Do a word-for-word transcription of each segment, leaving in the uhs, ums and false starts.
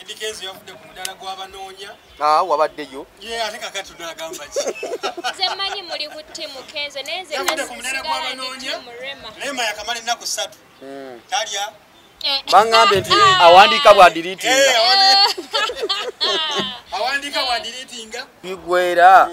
Indicates you have the Guava Nonia. Ah, what did you? Yeah, I think I got to the money money with Tim Kenzo and Bangamenti, awandika wadiritinga. Awandika wadiritinga. Bigwera.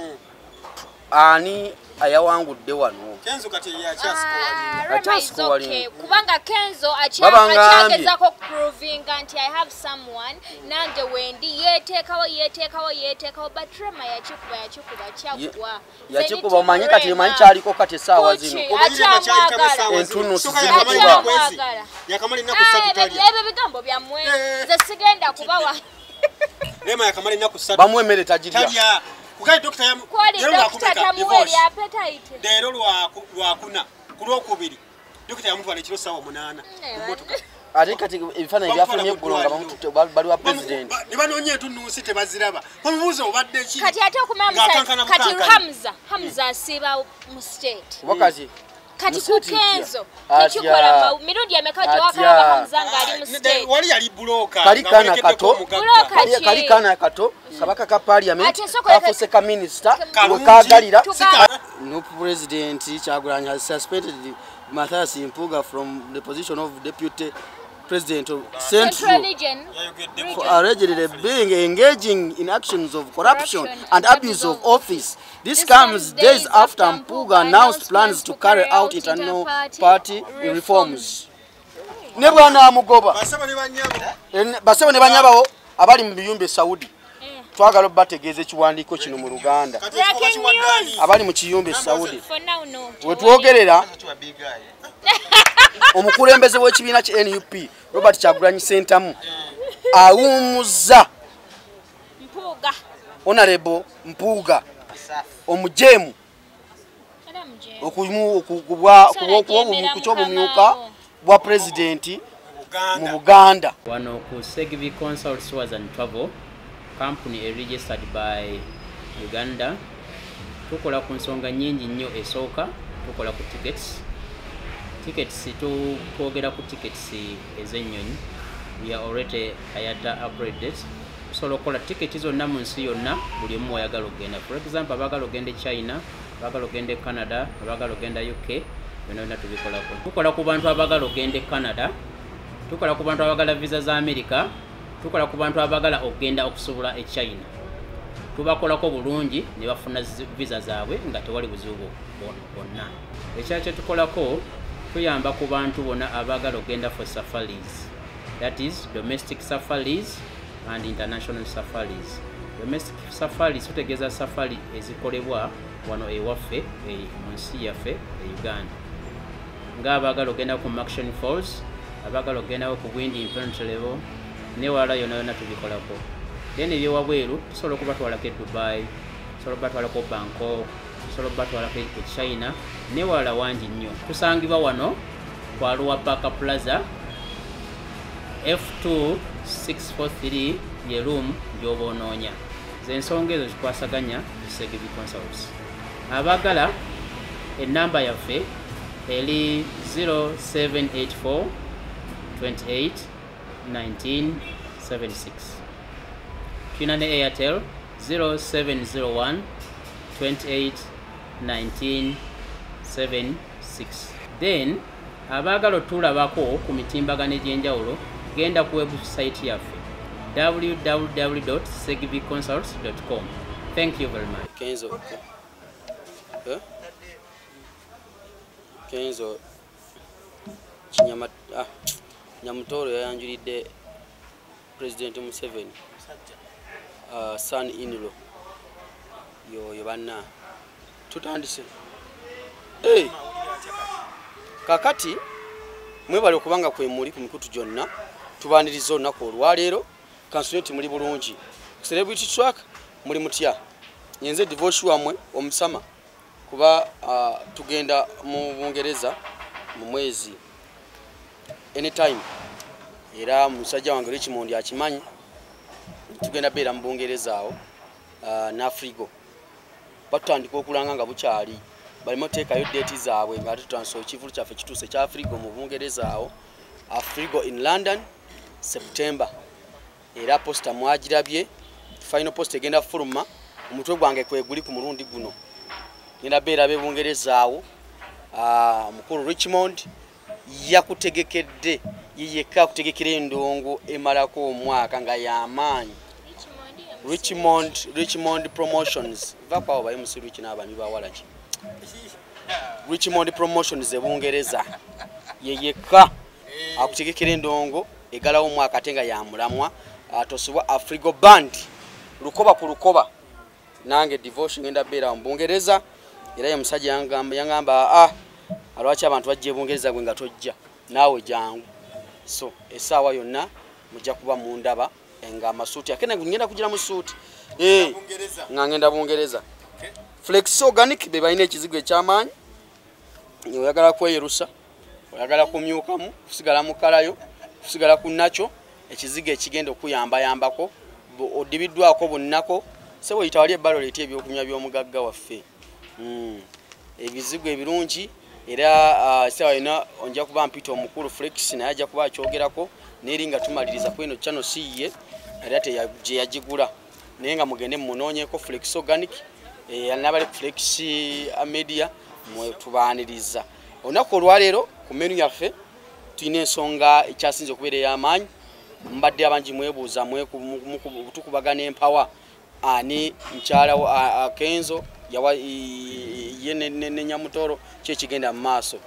Ani ayawangudde wano. Kenzo kati yachasikowa. Achasikowa. Kubanga Kenzo achagezako proving anti I have someone nange wendi yetekawo yetekawo yetekawo but Rema yachikuba yachikuba chagwa. Yachikuba manye kati manchaliko kati sawa zino. Entunu sizikuba. Yakamali nakusatu talia. Ebe bigambo bya mwenye. Zesigenda kubawa. Rema yakamali nakusatu. Bamwemere tajiria. Talia. Kukai doctor yamu doctor tamueli appetite dero lwa wakuna kulwa kubiri doctor yamu ane kilo sawa munana kumotoka ate kati ifana ebyafunye bulonga bamutu bali wa president nibanonye tunusi tebaziraba komubuzo obadde chi kati ate okumamsa kati Hamza Hamza siba mu state wakazi kati kukenzo kikola mirundi yamekaje wakaba Hamza ngali mu state wali yali buloka kali kana kato kali kana kato kabaka ka Parliament afuse ka minister wakagalira N U P president Kyagulanyi has suspended Mathias Mpuga from the position of deputy president of Central Region for allegedly being engaging in actions of corruption, corruption and abuse of office. This, this comes days after Mpuga announced plans to carry out internal party reforms. Nebwana Mugoba. Basaba ne banyaba abali mu biyumbe Saudi. Twagala bategeze kiwandiko kino mu Uganda. Abali mu kiyumbe Saudi. We twogerera omukulembeze w'ekibiina kye N U P Robert Kyagulanyi Ssentamu awumuza Mpuga Honorable Mpuga omujemu okuyimu okugwa kuchobu myuka bwa president mu Buganda wano ku Segivi Consults Tours and Travel company registered by Uganda tukola ku nsonga nyingi nnyo esooka tukola ku tickets tickets to kwogera ku tickets ezennyonyi we are already ayata upgraded solo kola tickets zonna mu nsi yonna buli mu ayagala ogenda for example abagala ogenda China abagala ogenda Canada abagala ogenda U K wenona tubikola ko tukola ku bantu abagala ogenda Canada tukola ku bantu abagala visa za America tukola ku bantu abagala ogenda okusubula e China tubakola ko bulungi ne bafuna visa zaabwe nga tewali buzibu bonna ekyache tukola ko tuyamba ku bantu bona abagala ogenda for safaris that is domestic safaris and international safaris. Domestic safaris tutegeza safari ezikolebwa wano ewaffe mu nsi yaffe e Uganda nga abagala ogenda ku Makerere Falls abagala ogenda ku Windi Infantry Level ne wala yona yona tubikolako then ebyewabweru tusobola okubatwala ke Dubai tusobola okubatwala ko Bangkok tusobola okubatwala ke China ne wala wangi nnyo tusangibwa wano kwa Arua Park Plaza F two six four three ye room yobononya zensonga ezo zikwasaganya Segivi Consults abagala enamba yaffe eri zero seven eight four twenty-eight nineteen seventy-six Tuna ne Airtel zero seven zero one twenty-eight nineteen seventy-six then abagala tulabako ku mitimbagano egy'enjawulo genda ku website yaffe w w w dot segivi consults dot com. Thank you very much. Kenzo. Huh? Kenzo. Chinyama ah Nyamutoro yayanjulidde President Museveni. Uh, son in law. Yo yobana. Tutandise. Hey. Kakati mwebale okubanga kwemuli ku mikutu jonna tubaniriza olunaku olwaleero kansulenti muli bulungi celebrity track muli mutya nyenze divorce wamwe omusama kuba uh, tugenda mu Bungereza mu mwezi anytime era musajja wange Richmond akimanyi tugenda beera mu Bungereza awo uh, n'Afrigo batandika okulanga nga bukyali balimo teekayo date zaabwe nga tutranso ekivulu kyaffe kituuse kya Afrigo mu Bungereza awo Afrigo in London September era posta mwagirabye final post egenda fuluma umutwe gwange kweguli ku murundi guno nina bera be bungerezaawo a mukuru Richmond yakutegekedde yiyeka kutegekera endongo emalako omwaka nga yamanyi Richmond Richmond Promotions vakwa obaye musiru kinabami bawalaki Richmond Promotions ebungereza yeyeka akutegekera endongo egala omwaka tenga ya mulamwa atosubwa Afrigo Band lukoba ku lukoba nange devotion ngenda bera mbungereza era ya musajja yangamba yangamba ah alwachi abantu bajje bungereza gwenga tojja nawe jangu so esawa yonna mujja kuba mundaba enga masuti akena ngenda kujira musuti eh ngangenda bungereza Flex Organic beba ine kizigo ekyamanyi oyagala kweyerusa oyagala kumyukamu kusigala mukalayo kusigala kunacho ekizigo ekigenda okuyamba yambako odibiddwako bunnako sewo itawali ebbalo leti ebyokunywa by'omugagga waffe mm ebizigo ebirungi era uh, sewa ina onja kuba mpito omukulu Flex na yaja kuba akyogerako neringa tumaliriza kwino channel siye arate ya yajigula nenga mugende munonye ko Flex Organic e anabale Flex media mwe tubaniriza onako lwalero ku menu yaffe tuine ensonga ekyasinze okubere yamanyi mbadde abangi mwebuuza mwe kutukubagana empower ani mchala wa Kenzo yawa yene ne Nyamutoro kye kigenda maaso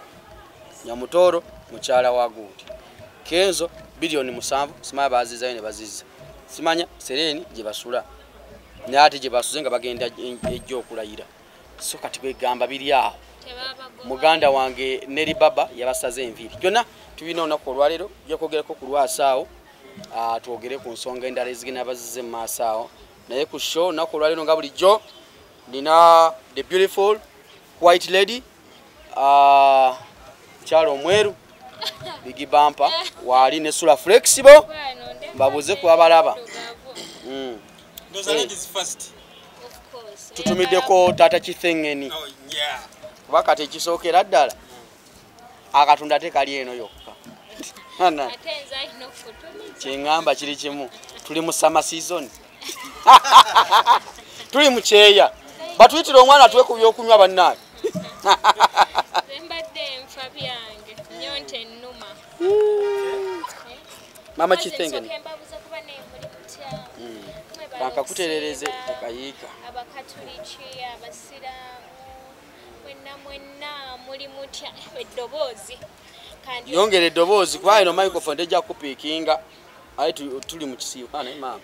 Nyamutoro mchala wa gundi Kenzo bilioni musanvu simaya baziza yene baziza simanya sereni je basula nati je basuzenga bagenda ejjo kulayira so kati kwegamba bili aho muganda wange neri baba yabasaze enviri jona tubina ona ko lwalero yakogerako ku lwasaawo atwogere ku nsonga endala ezigina bazize maasaawo naye ku show nako lwalero nga bulijjo nina the beautiful white lady uh, Charo Mweru Big Bumper wali ne sura flexible babuze ku abalaba mm those hey. Ladies first of course tutumide ko tata kithengeni oh yeah bakate kisokera ddala akatunda te kali eno yokka ana atenza ino kutumide chingamba kiri kimu tuli mu summer season tuli mu cheya batwitira omwana tuwe ku byokunywa bannaye sembadde mfa byange nyonte nnuma mama kitenge mbabuza kuba ne muri mutya bakakuterereze takayika abakatuliki abasiramu mwenna mwenna muri mutya eddobozi kandi yongere eddobozi kwa ino microphone deja kupikinga ayi tuli mu kisibo ana mama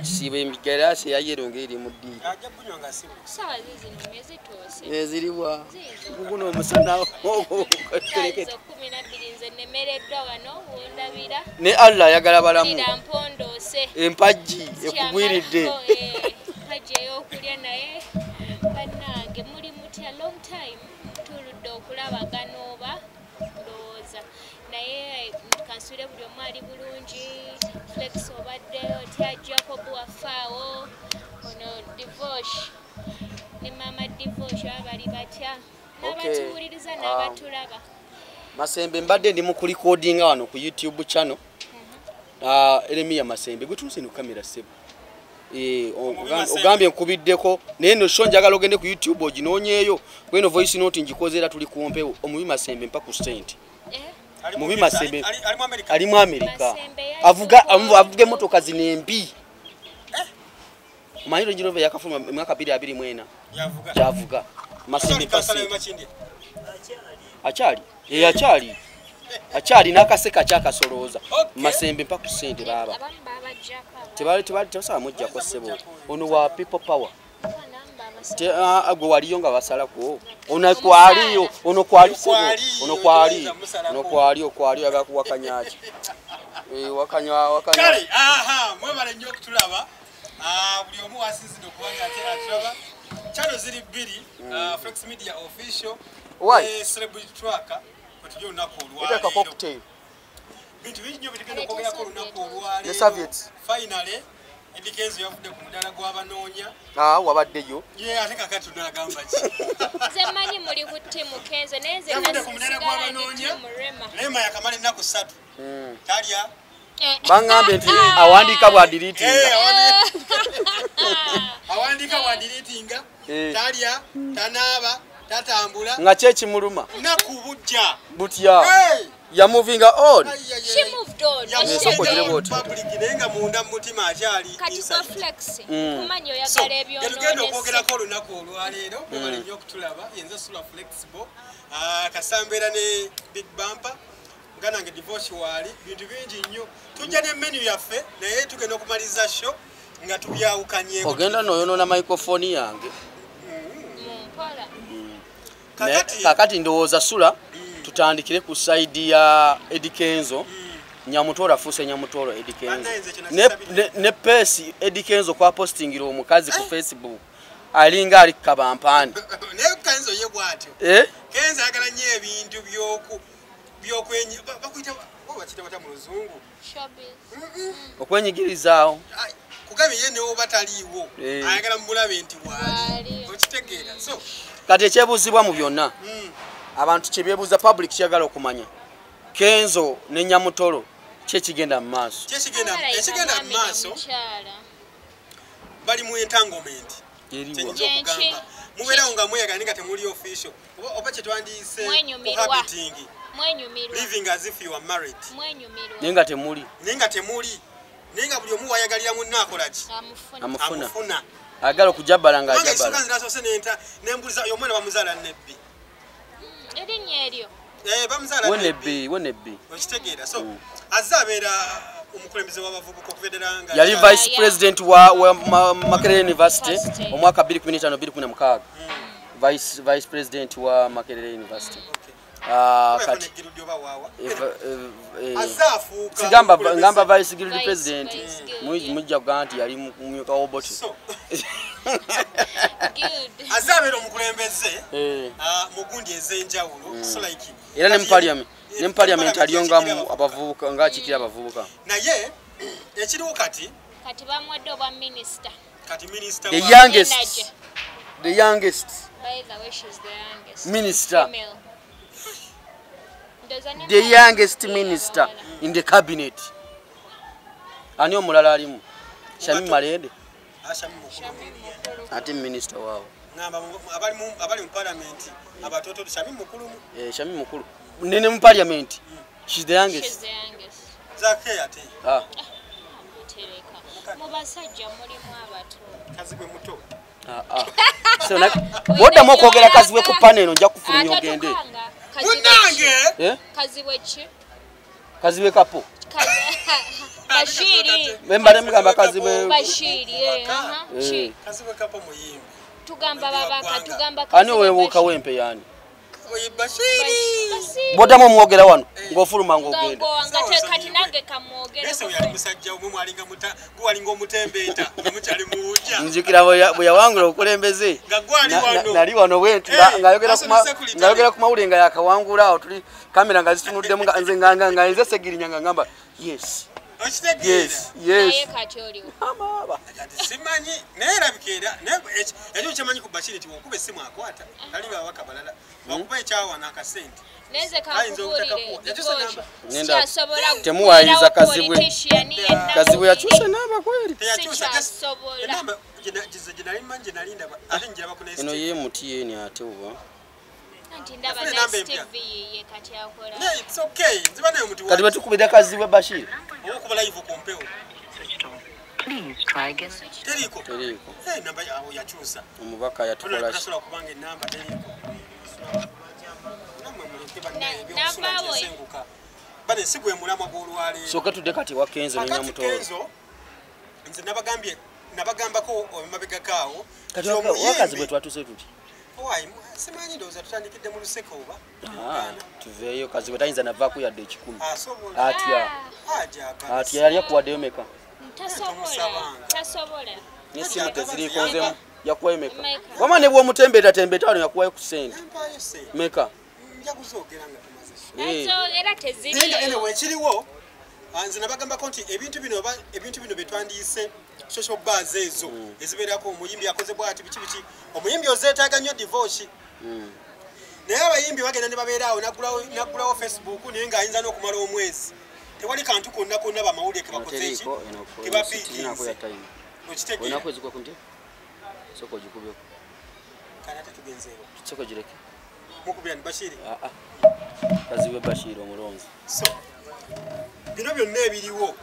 kisibo emigerasi yayirongeri mu di ajja kunyonga sibo sawa zizi nimezi tose eziriwa kuguno musana okutereketa twelve nze nemereddwa wano wondabira ne Allah yagala balamu ndampondose empaji ekugwiridde empaji yokulya naye banange muri muti a long time tuludde okulabagana oba ndoza naye kansule buli omwali bulungi Flex obadde otya Jacob wafaawo ono divorce ne mama divorce abali batya n'abatuwuliriza n'abatulaba Masembe mbadde ndi mu recording wano ku YouTube channel ah Eremiya Masembe gutunze no camera sebo eh ogambye nkubiddeko naye no shonjagala ogende ku YouTube oginonyeyo kweno voice note njikozera tuli kuompewo omubi Masembe mpaku stand Mubi Masembe ali mu America avuga avuge motoka zinembi eh Mairo Jirove yakafuma mwaka two thousand two mwena yavuga yavuga Masembe pasi achali ye achali achali nakaseka chaka soloza Masembe pa kusende baba tebali tebali tosala mujja ko sebo ono wa people power te agwo waliyo nga basala ko ono kwaliyo ono kwaliko ono kwali ono kwaliyo kwaliyo agakuwakanyachi eh wakanywa wakanywa kale aha mwebale nnyo kutulaba ah buli omu wasinzi dokubanga ate atulaba channel ziri biri Flex Media Official eh celebrity tracker kutujyo unako olwali itaka cocktail bintu binyo bitigenda kogera ko unako olwali the serviettes finally Indikenzo yavude ku mudala gw'abanonya. Ah wabadde yo. Ye ateka katudala gamba ki. Zemanyi muri ku timu Kenzo neze nze ku mudala gw'abanonya. REMA yakamala ennaku three. Mm. Talya Bangambye nti awandika bwadiritinga. Awandika bwadiritinga. Talya, tanaba, tatambula. Nga chechi muluma. Nakubujja. Butya. Ya moving on. She moved on. Ya moved on. Public nenga munda mutima achali. Kati kwa flexi. Kumanyo ya garebyo. Yalugendo okogera ko lunako olwaleero. Bali nnyo okutulaba. Yenza sula flexible. Ah kasambera ne big bumper. Ganange divorce wali bintu bingi nnyo tujja ne menu yaffe naye tugenda okumaliza show nga tubyawukanye ogenda noyonona microphone yange mpola kakati kakati ndowooza sula tutandikire ku side ya Edikenzo Nyamutoro afuse Nyamutoro Edikenzo ne ne pesi Edikenzo kwa postingira omukazi ku Facebook alinga ali kabampani ne Kenzo yebwatyo eh Kenzo akala nye ebintu byoku byokwenye bakwita wabachita batamuluzungu showbiz okwenyigirizaao kugabiye ne obataliwo ayagala mbulabe nti wali okitegeera so kati kyebuzibwa mu byonna abantu kyebyebuza public kyagala okumanya Kenzo ne Nyamutoro kye kigenda mu maaso kye kigenda ekigenda mu maaso bali mu entanglement eriwo mubera nga mweyaganika temuli official oba kyetwandiise habitingi living as if you are married. Ninga temuli. Ninga temuli. Ninga buli omuwa yagalira munnakolaki. Amufuna. Amufuna. Agalo kujabala nga ajabala. Nanga sikanza naso senenta nembuliza yomwana bamuzala nebbi. Eri nyeryo. Eh bamuzala nebbi. Wonebbi, wonebbi. Okitegeera. So azabera omukulembeze w'abavubuka okuvedelanga. Yali vice president wa, wa ma, Makerere University omwaka two thousand five two thousand six. Vice vice president wa Makerere University. Okay. Ah kati azafuka sigamba ngamba vice security president mujja kuganti yali mumyuka oboti azabero omukulembeze ah mugundi ezenjawulo so like era ne parliament ne parliament aliyongamu abavubuka ngakikira abavubuka naye ekiriwo kati kati bamwadde obwa minister kati minister the youngest the youngest by the way she's the youngest minister the youngest minister in the cabinet. Ani omulala alimu. Shami Malede. Ashami Mukulu. Ati minister wao. Namba abali mu abali mu parliament abatoto Shami Mukulu. Eh Shami Mukulu. Nene mu parliament. She's the youngest. She's the youngest. Zake ati. Ah. Mutereka. Mubasajja muri mu abato. Kazigwe muto. Ah ah. So na boda mokogera kazigwe ku panel nja kufulumya ogende. Munange kaziwe chi kaziwe kapo Bashiri membare mugamba kaziwe Bashiri eh aha chi kaziwe kapo muyimbi tugamba babaka tugamba kaziwe ani wewe kawempe yani Bashiri boda mu muogera wano ngofuluma ngogenda ngate kati nange kamuogera bese uyamusajja umwe alinga muta guwalinga omutembeeta mukyali muuja njikira boya wangula okulembeze ngagwali wano nali wano wetu ngayogera kuma ngayogera kuma ulinga yakawangula awo tuli kamera ngazitunudde mu nze nganga ngaze segirinyanga ngamba yes yes yes naye kati oliwo mama baba simanyi nera bikera ejo chamanyi kubashiri ti okube simu akwata nali wakabalala wakupa echawa na kasenti neze kakubulire nenda temuwayiza kazibwe kazibwe yachusa namba kweli yachusa kasobola namba jizo jinali manje nalinda alingira bakuna eno ye M T N ate uba anti ndaba na T V ye kati akola ne it's okay zibane mtu kati batukubida kazibwe Bashiri okubala ivo kompeo please try again teriko teriko eh namba yachusa omubaka yatukola shi kubanga namba teriko bane sigwe mulamwa gwolwale soka tudde kati wa Kenzo ne Nyamutoro nze nabagambye nabagambako omabega kaawo kati wakazi bwe twatuse tuti owayi simanyi ndoza tutandikidde mu luseko oba ah tuveyo kazi bwetayinza navaaku yadde ekikumi atya atya yali yakuwaddeyo meka tasobola tasobola nesi ataziri konzemu yakuwayo meka wamane bw'omutembeeta tembeeta wano yakuwayo ku ssente meka nja kusogeranga era tezili ene wechiriwo anze nabagamba konti ebintu bino ebintu bino betwandiise social bars ezo ezibeerako omuyimbi akoze bwati biki biki omuyimbi ozeetaaga nnyo divorce naye abayimbi bagenda ne babeeraawo nagulawo nagulawo Facebook naye ng'ayinza n'okumala omwezi tewali kantu konna konna ba mawulire ke bakoze ki ke bapiti nako ya time okitegye onako zikwa kunde soko jikubyo kana tatugenzewo soko jireke mukubya ni Bashiri a a kaziwe Bashiri omulonzi so bino byonna ebiriwo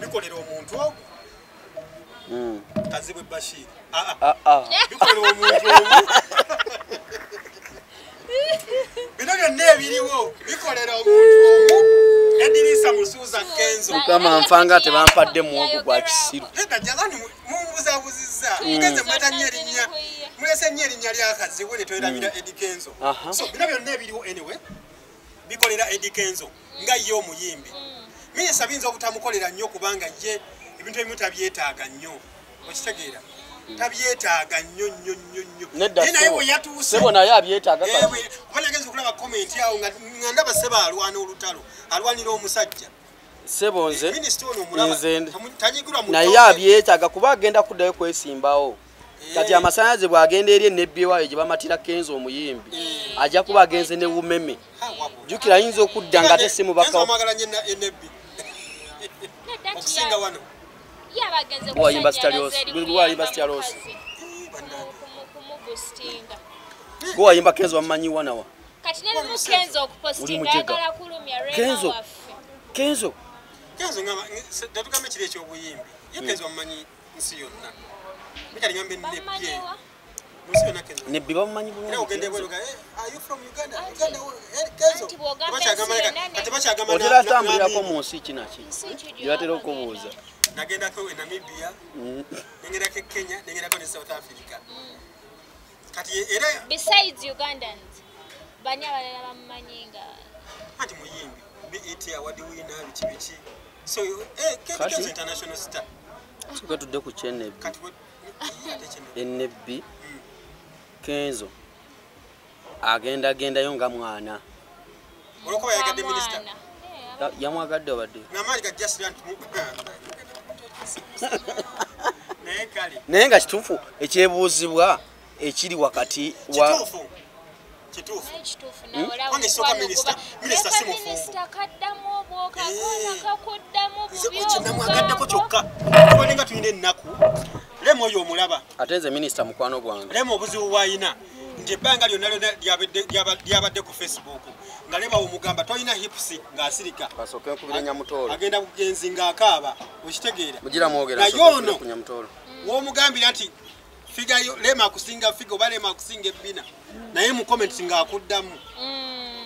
bikolera omuntu ogwo mm kaziwe Bashiri a a a bikolera omuntu bino byonna ebiriwo bikolera omuntu Edini samusuza Kenzo kama mfanga tebampadde muwogo gwa kisiru leta jazani mumuza buziza ngeze mata nyeri nya mulese nyeri nya lya kaziwele toyirabira Edi Kenzo so binabyo nebiriwo anyway bikolera Edi Kenzo nga yo muyimbi mimi sabinza okutamukolera nnyo kubanga je ebintu ebimu tabyetaaga nnyo okitegeera tabyetaaga nnyo nnyo nnyo nina iwe yatuuse sebo naye abyetaaga ewe obanageze okulaba comment yawo nga ndaba seba alwana olutalo alwanira omusajja sebo nze naye abyetaaga kuba agenda kuddayo kwesimbawo kati amasanyaze bwagenda eri enebbiwayo gye bamatira Kenzo omuyimbi ajja kuba agenze ne wumeme jukira ayinza okudda nga tesimu bakawo okusinga wano ya bagenze kwa imbastialos bwa imbastialos kumukustinga kwa imba Kenzo amanyi wanawa kati nene Kenzo okupostinga agala kulumya REMA Kenzo Kenzo Kenzo ngama ndatuka mechire ekyo buyimbi ye Kenzo amanyi nsi yonna mikali nyambe ne pie musiyona Kenzo ne biba amanyi bwo leo gende bwo gae are you from Uganda Uganda Kenzo bacha gama atabacha gama na ndira tambira ko munsi kinachi yatero ko buza nagenda ko Namibia nengera ke Kenya nengera ko South Africa kati era besides Ugandans banya balala bamanyinga ati muyimbi B E T award winner bichi bichi so eh Kenzo international star tuko tudde ku channel kati N B Kenzo agenda agenda yonga mwana oloko yagadde minister yamwagadde obadde namali ka just want nenga kitufu ekyebuzibwa ekiri wakati wa kitufu kitufu kitufu na wala wala soka minister minister simufu minister kaddamu obwoka kona kakuddamu bubyo kinamu agaddako kyokka kuboninga tuyinde nnaku lemo yo mulaba atenze minister mukwano gwange lemo obuzibu wayina nje banga lyo nalo lyabadde lyabadde ku Facebook ngalema omugamba toyina hipsi ngasirika basoke kubirya Nyamutoro agenda kugenzi ngakaba ukitegeera mugira muogera nayono ku Nyamutoro wo mugambira ati figa yo lema kusinga figo bale ma kusinge bina naye mu comments ngakuddamu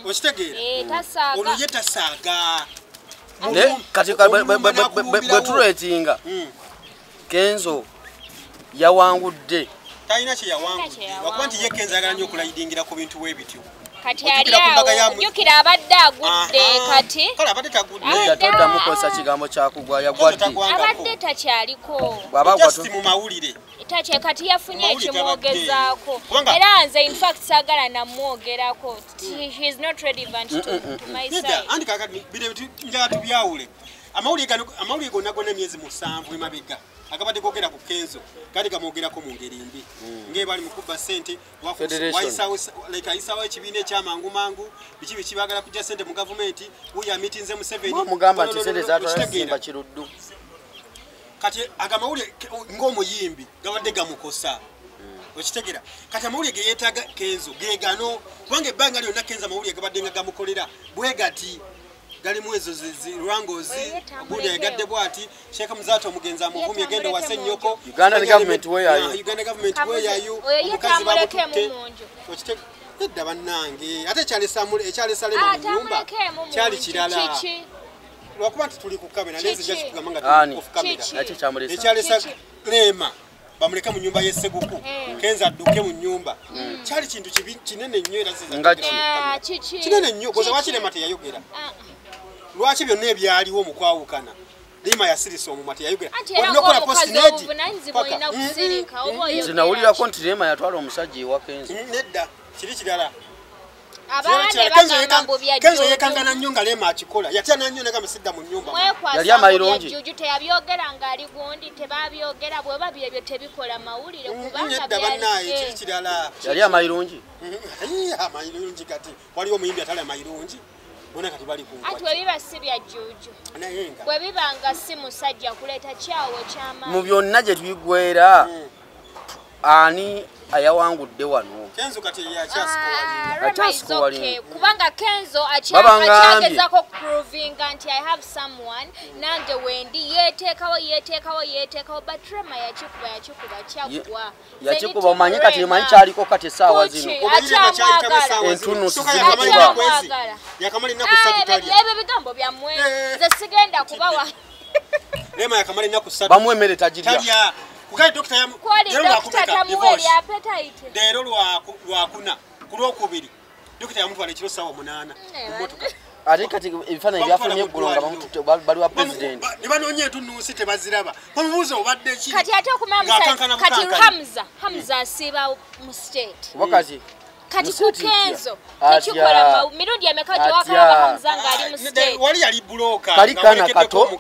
ukitegeera eh tasaga oluye tasaga ne kati bweturatinga Kenzo yawangudde tayina kye yawangudde wakubanti ye Kenzo agala nyo kulayidingira ku bintu webityo kati aliawo jukira abadde agudde kati kala abadde tagudde yatadda mukosa kigambo kyakugwa yagwadde abadde takyaliko abagwatu mu mawulire itache kati yafunye ekimwogezaako era nze in fact sagala namwogerako she is not relevant to my side andi kaka bidebitu njagatu byawule amawulire gano amawulire gonagona myezi musanvu emabega akabadde kokera ku Kenzo kali kamogera ko mungeri mbi nge bali mukuba sente waisa like aisawa chibine cha mangu mangu bichi bichi bagala kujja sente mu government uya mitinze mu seven mugamba ati sente za twasimba kiruddu kati agamawule ngomo yimbi gabadde gamukosa okitegera kati amawule geyetaga Kenzo gegano wange banga lyonna Kenzo amawule gabadde nga gamukolera bwegati gali mwezo zirangozi bude yagadde bwati sheka muzato mugenza muvumi yagenda wasenyoko Uganda government where are you Uganda government where are you mukazi babuke mumonjo okite edda banange ate chali samule chali salema nyumba chali chilala lwakuba tuli ku kamera lezi just kugamanga tuli ku kamera ate chamulesa chali salema bamuleka mu nyumba yeseguku Kenzo adduke mu nyumba chali kintu kinene nnyo era ziza kinene nnyo goza wakile mate yayogera lwachi byonna ebyaliwo omukwawukana Lima yasirisa omumati yayogera wanokola post nedi bwina kusirika oboyo zinawulira konti Lima yatwala omusajja ewa Kenzo nedda kiri kigala abane bakambo bya Kenzo yekangana nnyonga Lima akikola yatya nanyo neka musidda mu nyumba yali amayironji jujute yabyogera ngali gundi tebabyogera bwe babye bye tebikola mawulire kubanga nedda banaye kiri kigala yali amayironji ayi amayironji kati waliwo muyimbi atala amayironji Bona kati bali ku. Atwaliba sibya juju. Na yenga. Bwe bibanga simu sajja kuleta chawo chama. Mu byonna je twigwera. Ani ayawangudde wano. Kenzo kati ya chasko wali. Okay. Kubanga Kenzo achakageza ko proving anti I have someone nande wendi yetekawo yetekawo yetekawo but Rema yachikuba yachikuba chakwa. Yachikuba manyi kati manyi chaliko kati sawa zino. Kubanga chaliko sawa. Entuno sizikuba kwezi. Yakamali nakusatu tali. Ebe bigambo bya mwe. Ze sigenda kubawa. Rema yakamali nakusatu. Bamwemere tajiria. Kukai doctor yamu yero nakumeka divorce dero lwa lwakuna kulwo kubiri doctor yamu twale kilo sawa munana mmotoka ate kati ifana ibyafunye egulonga bamutu bali wa president nibanonye tunusi tebaziraba bamubuzo obadde chi kati ate okumamsa kati Hamza Hamza asiba mu state wakazi kati kukenzo kikukola ma mirudi amekaje wakala Hamza ngali mu state wali yali buloka kalikana kato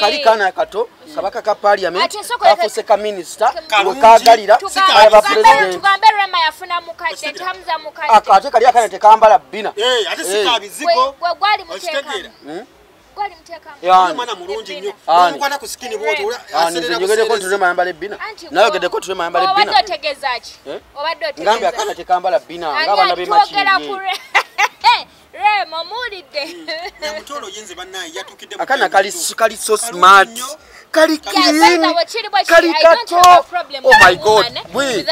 kalikana kato kabaka ka parliament afuse ka minister lokagalira aba president tugambe Rema yafuna mukadde Hamza mukadde akate kali akana tekambala bina eh ate sikabiziko gwali muteka gwali muteka mwana mwana mulungi nyo mwana kusikini bote asenera kusigere ko Rema yambale bina nayo gede ko Rema yambale bina obadde otegezachi obadde otegezachi ngambe akana tekambala bina ngaba nabe machi Rema mulide Nyamutoro yenze banayi yatukide akana kali kali so smart Kali kilinga kali kato oh my god we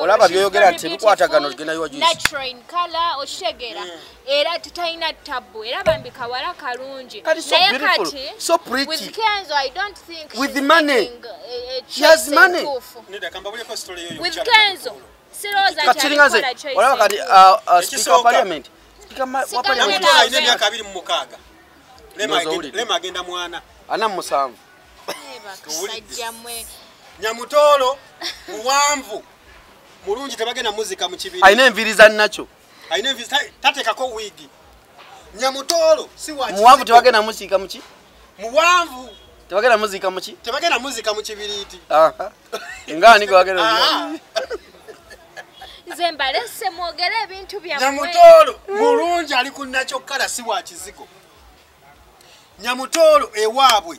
olaba byogera tebkwatagano gena yo juice natural in color oshegera era tutaina tabu era bambika wala kalunji so beautiful so pretty with Kenzo I don't think with the money she has money neda kamba bule ko story yo with Kenzo siroza cha olaba kali speaker of parliament speaker wa parliament ine myaka abiri mu mukaga Rema agenda mwana ana musanvu Sajamwe Nyamutoro muwamvu mulungi tebagenda muzika mu kibiri aina enviriza nacho aina enviriza tatekako wigi Nyamutoro si wachi muwamvu tebagenda muzika mu ki muwamvu tebagenda muzika mu ki tebagenda muzika mu kibiriti aha engani ko bagenda Nzemba lese muogere ebintu bya Nyamutoro mulungi ali kunnacho kala si wachiziko Nyamutoro ewabwe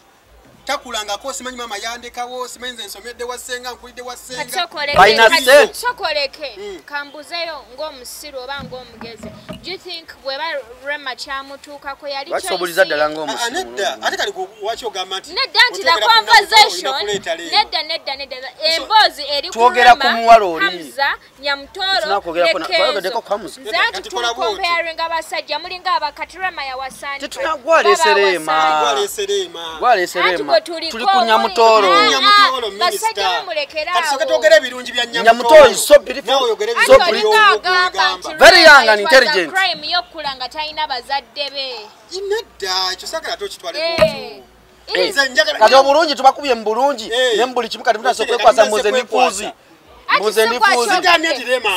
Takulanga ko simanyi mama yandekawo simenze nsomedde wasenga nkulide wasenga Chocolate chocolate kambuzeyo ng'omusiro bango omugeze do you think weba Rema chamutuka ko yali choice basobuliza dalango omusiro Nedda ate kali wacho gamati Nedda anti la conversation Nedda Nedda Nedda embozi eri ku twogera ku muwalo oli Hamza Nyamutoro Kenzo Zati comparing abasajja mulinga abakati Rema ya wasani Tetunagwale Serema Gwale Serema Gwale Serema tuli ku Nyamutoro Nyamutoro minister kasogetogere birungi bya Nyamutoro so beautiful so beautiful very young and intelligent crime yokulanga taina bazadde be inadda chosakala to kitwale butu nze njagala kato bulungi tubakubye mbulungi ne mbuli chimukati mutasoke kwasa muze nipuzi muze nipuzi ndani atirema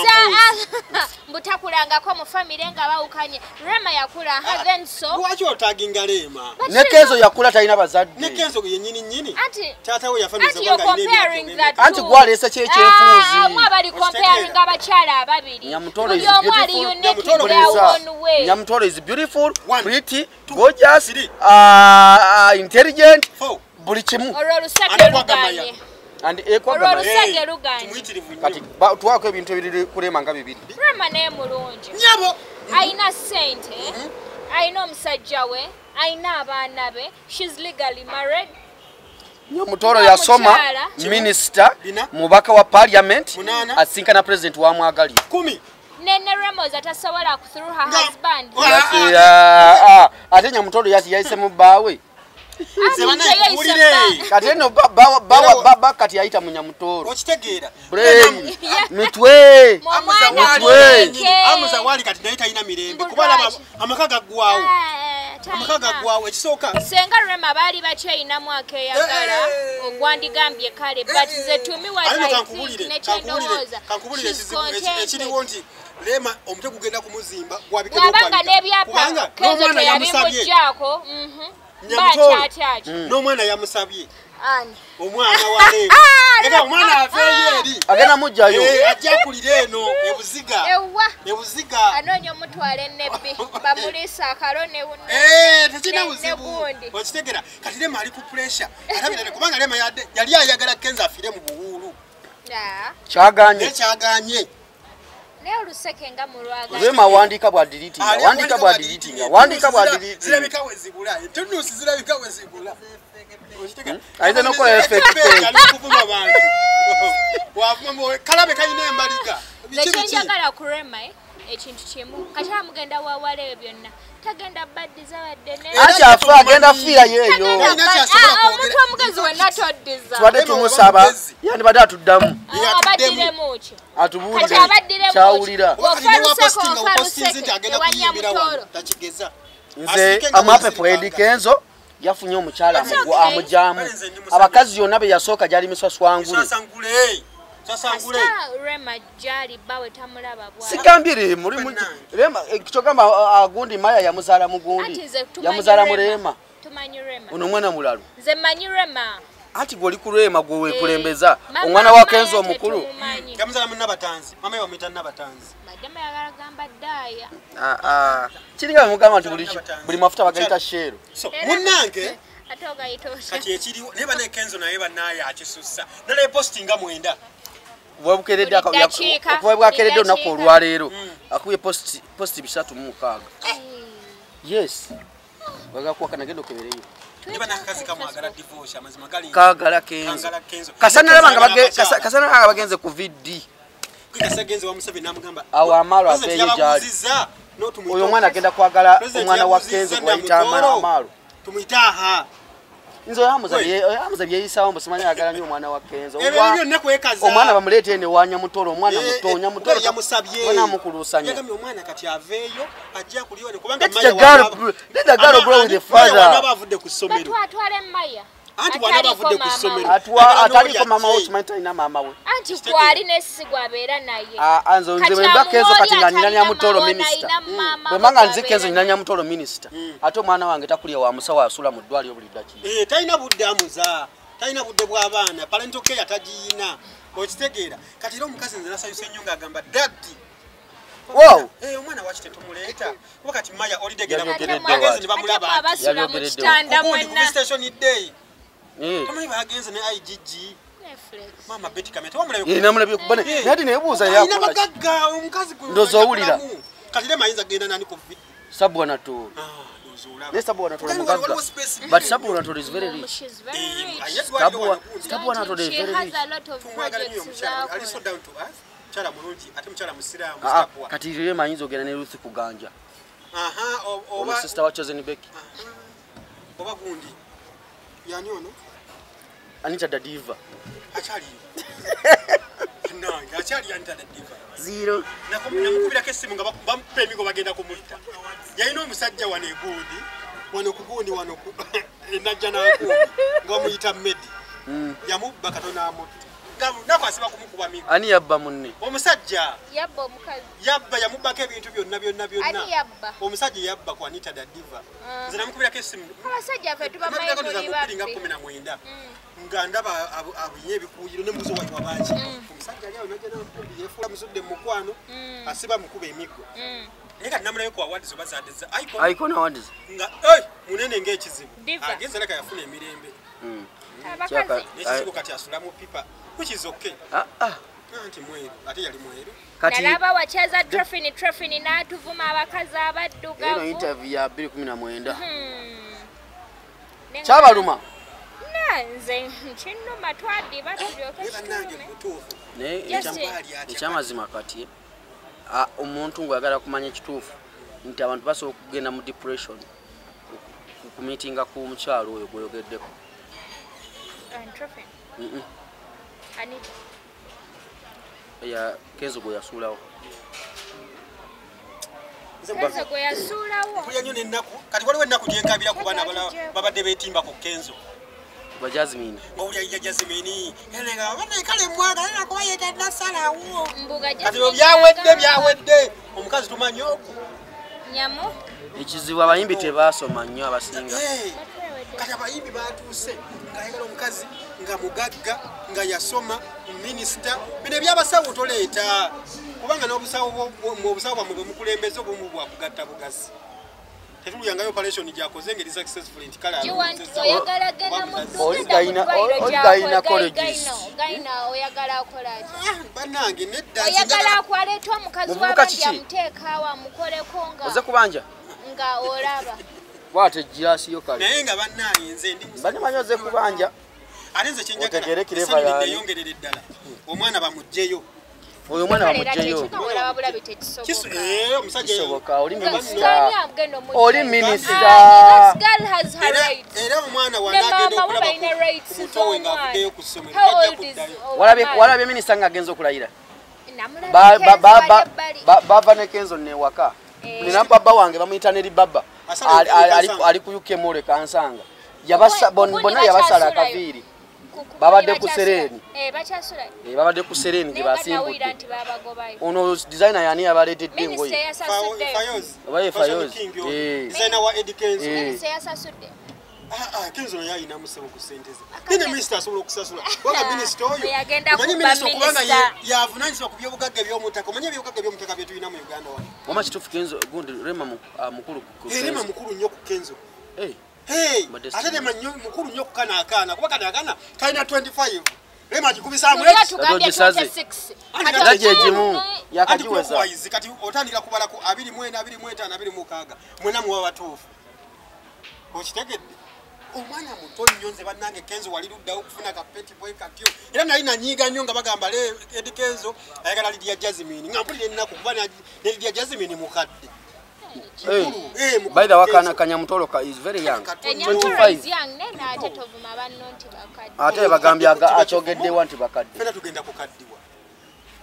mutakulanga ko mu family nga baukanye Rema yakula haven so wacho taginga Rema ne Kenzo yakula taina bazadde ne Kenzo yenyini nyini ati tatawe yafamiza banga ile anti gwale se cheche mfuzi ah mwa bali comparing abachala ababiri Nyamutoro is beautiful Nyamutoro is beautiful pretty gorgeous ah intelligent bulichimu and ekwa gamba tumuyitirivu kati twako ebintu ebiri Kurema nga bibiri Rema naye mulungi nyabo aina sente aina musajja we aina abaana be she's legally married Nyamutoro yasoma minister mubaka wa parliament asinkana president wa mwagali kumi Nene Remo zatasobola ku through her husband ah ate Nyamutoro yati yayise mubawe Sebana mulire kateno bawa bawa baba kati yaita Munyamutoro okitegera mitwe amuza wali kati naita ina mirembe kubala amakaga gwao amakaga gwao ekisoka senga Rema bali bache ina mwake yagala ogwandigambye kale but ze tumi wa tayi ne chendoza kakubulire ekiri wonti Rema omutwe kugenda kumuzimba gwabike lokanga nebyapa Kenzo yabimujako mhm Nyamutoro no mwana yamusabye Quran. Omwana wale. Nega omwana afeyeri. Agena mujayo. Eh ajakulire eno ebuziga. Ewa. Ebuziga. Anonyo mtu wale nebe. Bamulisa akalone uno. Eh tachina uzibu. Ochitegera katire mali ku pressure. Atabira kubanga lema yade yali ayagala Kenzo afire mu buhuru. Na. Chaganye. Chaganye. Leo ruseke nga mulwaga. Rema wandika bwa delete. Wandika bwa delete. Wandika bwa delete. Zira bikawe zigula. Tundu zira bikawe zigula. I don't know what effect. The change I got Echintu chemu kachara mugenda wa wale byonna tagenda bad desire dene acha afa agenda fira yeyo omuntu omukazi wenna toddiza twade tumusaba yani bada tuddamu abadire moche atubuli chaulira posting posting agenda kuyimira wa tachigeza nze amape poedi Kenzo yafunye omuchala mugo amujamu abakazi yonna be yasoka jali miswaswangule Sasangule Rema jali bawe tamulaba bwa Sikambire muri mu Rema ekitogamba agundi maya ya muzala mugundi ya muzala murema tumanyi Rema uno mwana mulalu nze manyi Rema ati goli kurema gowe kulembeza omwana wa Kenzo omukulu ya muzala munna batanzi mama yomita nna batanzi madama yagala gamba daya ah ah chiringa mugama tuli buli mafuta bagaita shero munange atoga itosha kati ekiri neba ne Kenzo na yeba naye akisusa nale postinga muenda Wabukereda akabya wabukereda nako olwa lero akuye post post bisatu mukaga yes baga kwa kanagendo kebereyo niba nakasi kama agala divorce amazima gali kagala Kenzo kasana labanga bage kasana aga bagenze ku V D kinasegenze wa Musave namugamba awamalo abeje jali oyo mwana agenda kwagala omwana wa Kenzo kwa itamara amalo tumitaha Nzo yamuzabiye yamuzabiye yisawo mbosumanya yagala nyo mwana wa Kenzo. Ebyo nekwekaza. Omwana bamulete ne wanya mutoro omwana mutonya mutoro yamusabiye. Mwana mukulusanya. Yagamye omwana kati aveyo ajja kuliwa ne kubanga maya wa. Let the girl grow with the father. Anabavude kusomero. Batu atwale maya. Anti wanabavude kusomero. Atwa atali ko mama wo chimanta ina mama we. Anti kwali nesigwa beera naye. Ah anzo nze bemba Kenzo kati nganya Nyamutoro minister. Bemanga nze Kenzo Nyamutoro minister. Ato mwana wange takulia wa musawa asula mu ddwali obulidaki. Eh taina buddamuza. Taina budde bwa bana. Parental care tajina. Ochitegera. Kati ro mukazi nze nasayuse nyonga agamba daddy. Wow. Eh omwana wachite tumuleta. Wakati maya olidegera mugere. Bageze ni bamulaba. Abasula mu kitanda mwenna. Station day. Mm. Kama hiva agenza ni I G G Netflix mama beti kameta wamulayo eh namulayo kubana nadi nebuza yako ina bagaga omukazi ku ndozo ulira katile mayinza genda nani ku sabwa na to ah ndozo ne sabwa na to mugaga but sabwa na to is very rich sabwa sabwa na to is very rich ali so down to us chala mulunji ate mchala musiramu sabwa katile mayinza ogenda ne Ruth kuganja aha oba sister wachoze ni beki oba gundi yani ono Anita the diva. Achali. No, achali Anita the diva. Zero. Na kumukubira kesi munga bampemi ngo bagenda kumutta. Yaino musajja wane gudi, wano kugundi wano ku. Enajja na ku. Ngomuyita Medi. Mm. Yamubba katona amutu. Gamu nakasiba kumukuba mimi. Ani yabba munne. Omusajja. Yabba omukazi. Yabba yamubba ke bintu byonna byonna byonna. Ani yabba. Omusajja yabba kwa Anita the diva. Mm. Zina mukubira kesi. Abasajja fetu bamayi kulinga kumi na mwenda. Nganda ba abunye bikuyiro ne muzo wayi wabaje omusajja ali awona jana okubi yefula musudde mukwano asiba mukube emiko eka namulayo kwa awards obaza adeza icon icon awards nga eh munene ngechizibu agenza leka yafuna emirembe abakazi ekisiko kati asulamu pipa which is okay ah ah anti mweru ate yali mweru kati nalaba wacheza trophy ni trophy ni natuvuma abakazi abadduga eno interview ya two thousand nineteen chabaluma nze chino matwadi batulyoke a omuntu ngwagala kumanya kitufu nti abantu baso kugenda mu depression ku meetinga ku mchalo oyo goyogeddeko mhm ani ya Kenzo goyasulawo Kenzo goyasulawo kuyanyo nenaku kati waliwo nenaku jenkabira ku bana babadde betimba ku Kenzo Ba Jasmine. Mbuga ya Jasmine. Enega wana ikale mwaga nana kwa yeta na sala huo. Mbuga Jasmine. Ati byawedde byawedde. Omukazi tumanyo. Nyamu. Ikizibu abayimbi tebasoma nnyo abasinga. Kati abayimbi batuse. ngayagala omukazi nga mugagga nga yasoma minisita bino byabasawo toleeta kubanga n'obusawo mu busawo bwa mukulembeze obumu bwa kugatta bugazi tetuli yangayo operation gyakoze ngeri successful int kala oyagala gana mu olina colleges gaina oyagala akolage banange nedda oyagala akwaleeta omukazi wabandi amuteekawa mukoleko nga oze kubanja nga olaba wate jasi yokali naye nga bannaye nze ndi bani manyoze kubanja arenze chenjaka otegerekirevaya yongerere ddala omwana bamujjeyo oyo mwana bamujeyo kiso eh omusajeyo oli minister oli minister girl has her rights era mwana wanagende okulaba kutowe nga kudeyo kusomera wala wala be minister nga genzo kulayira ba ba ba baba ne Kenzo ne waka nina baba wange bamuyita ne baba ali ali kuyuke mole kansanga yabasa bonbona yabasala kaviri babadde kusereni eh bakyasula eh babadde kusereni gibasimbu ono designer yani yabalete dingo ye Fayoz abaye Fayoz eh designer wa education eh seyasasude ah ah Kenzo yayi namusebo kusenteze nene minister asobola kusasula wala minister oyo manye minister kubanga yavunanyizwa ku byobugagga by'omutaka manye byobugagga by'omutaka byetu ina mu Uganda wali wama kitufu Kenzo gundi Rema mukuru ku Kenzo Rema mukuru nnyo ku Kenzo eh hey, atende manyo mukuru nyo kukana akana kuba kana akana kaina twenty-five Rema jikubisa mwe twenty-six anaje jimu yakajiweza ayizi kati otandika kubala ku abiri mwena abiri mweta abiri mukaga mwena muwa watofu ochitegedde omwana muto nyonze banange Kenzo walirudda okufuna kapeti boy katyo era nali nanyiga nyonga bagamba le edi Kenzo ayagala lidia Jasmine ngampulire nako kubana lidia Jasmine mukadde. Hey, hey, by the way, Kanyamutoro is very young. twenty-five is young. Nena atetovuma banno nti bakadde. Ate bagambya achogedde wanti bakadde. Fena tugenda kukaddibwa.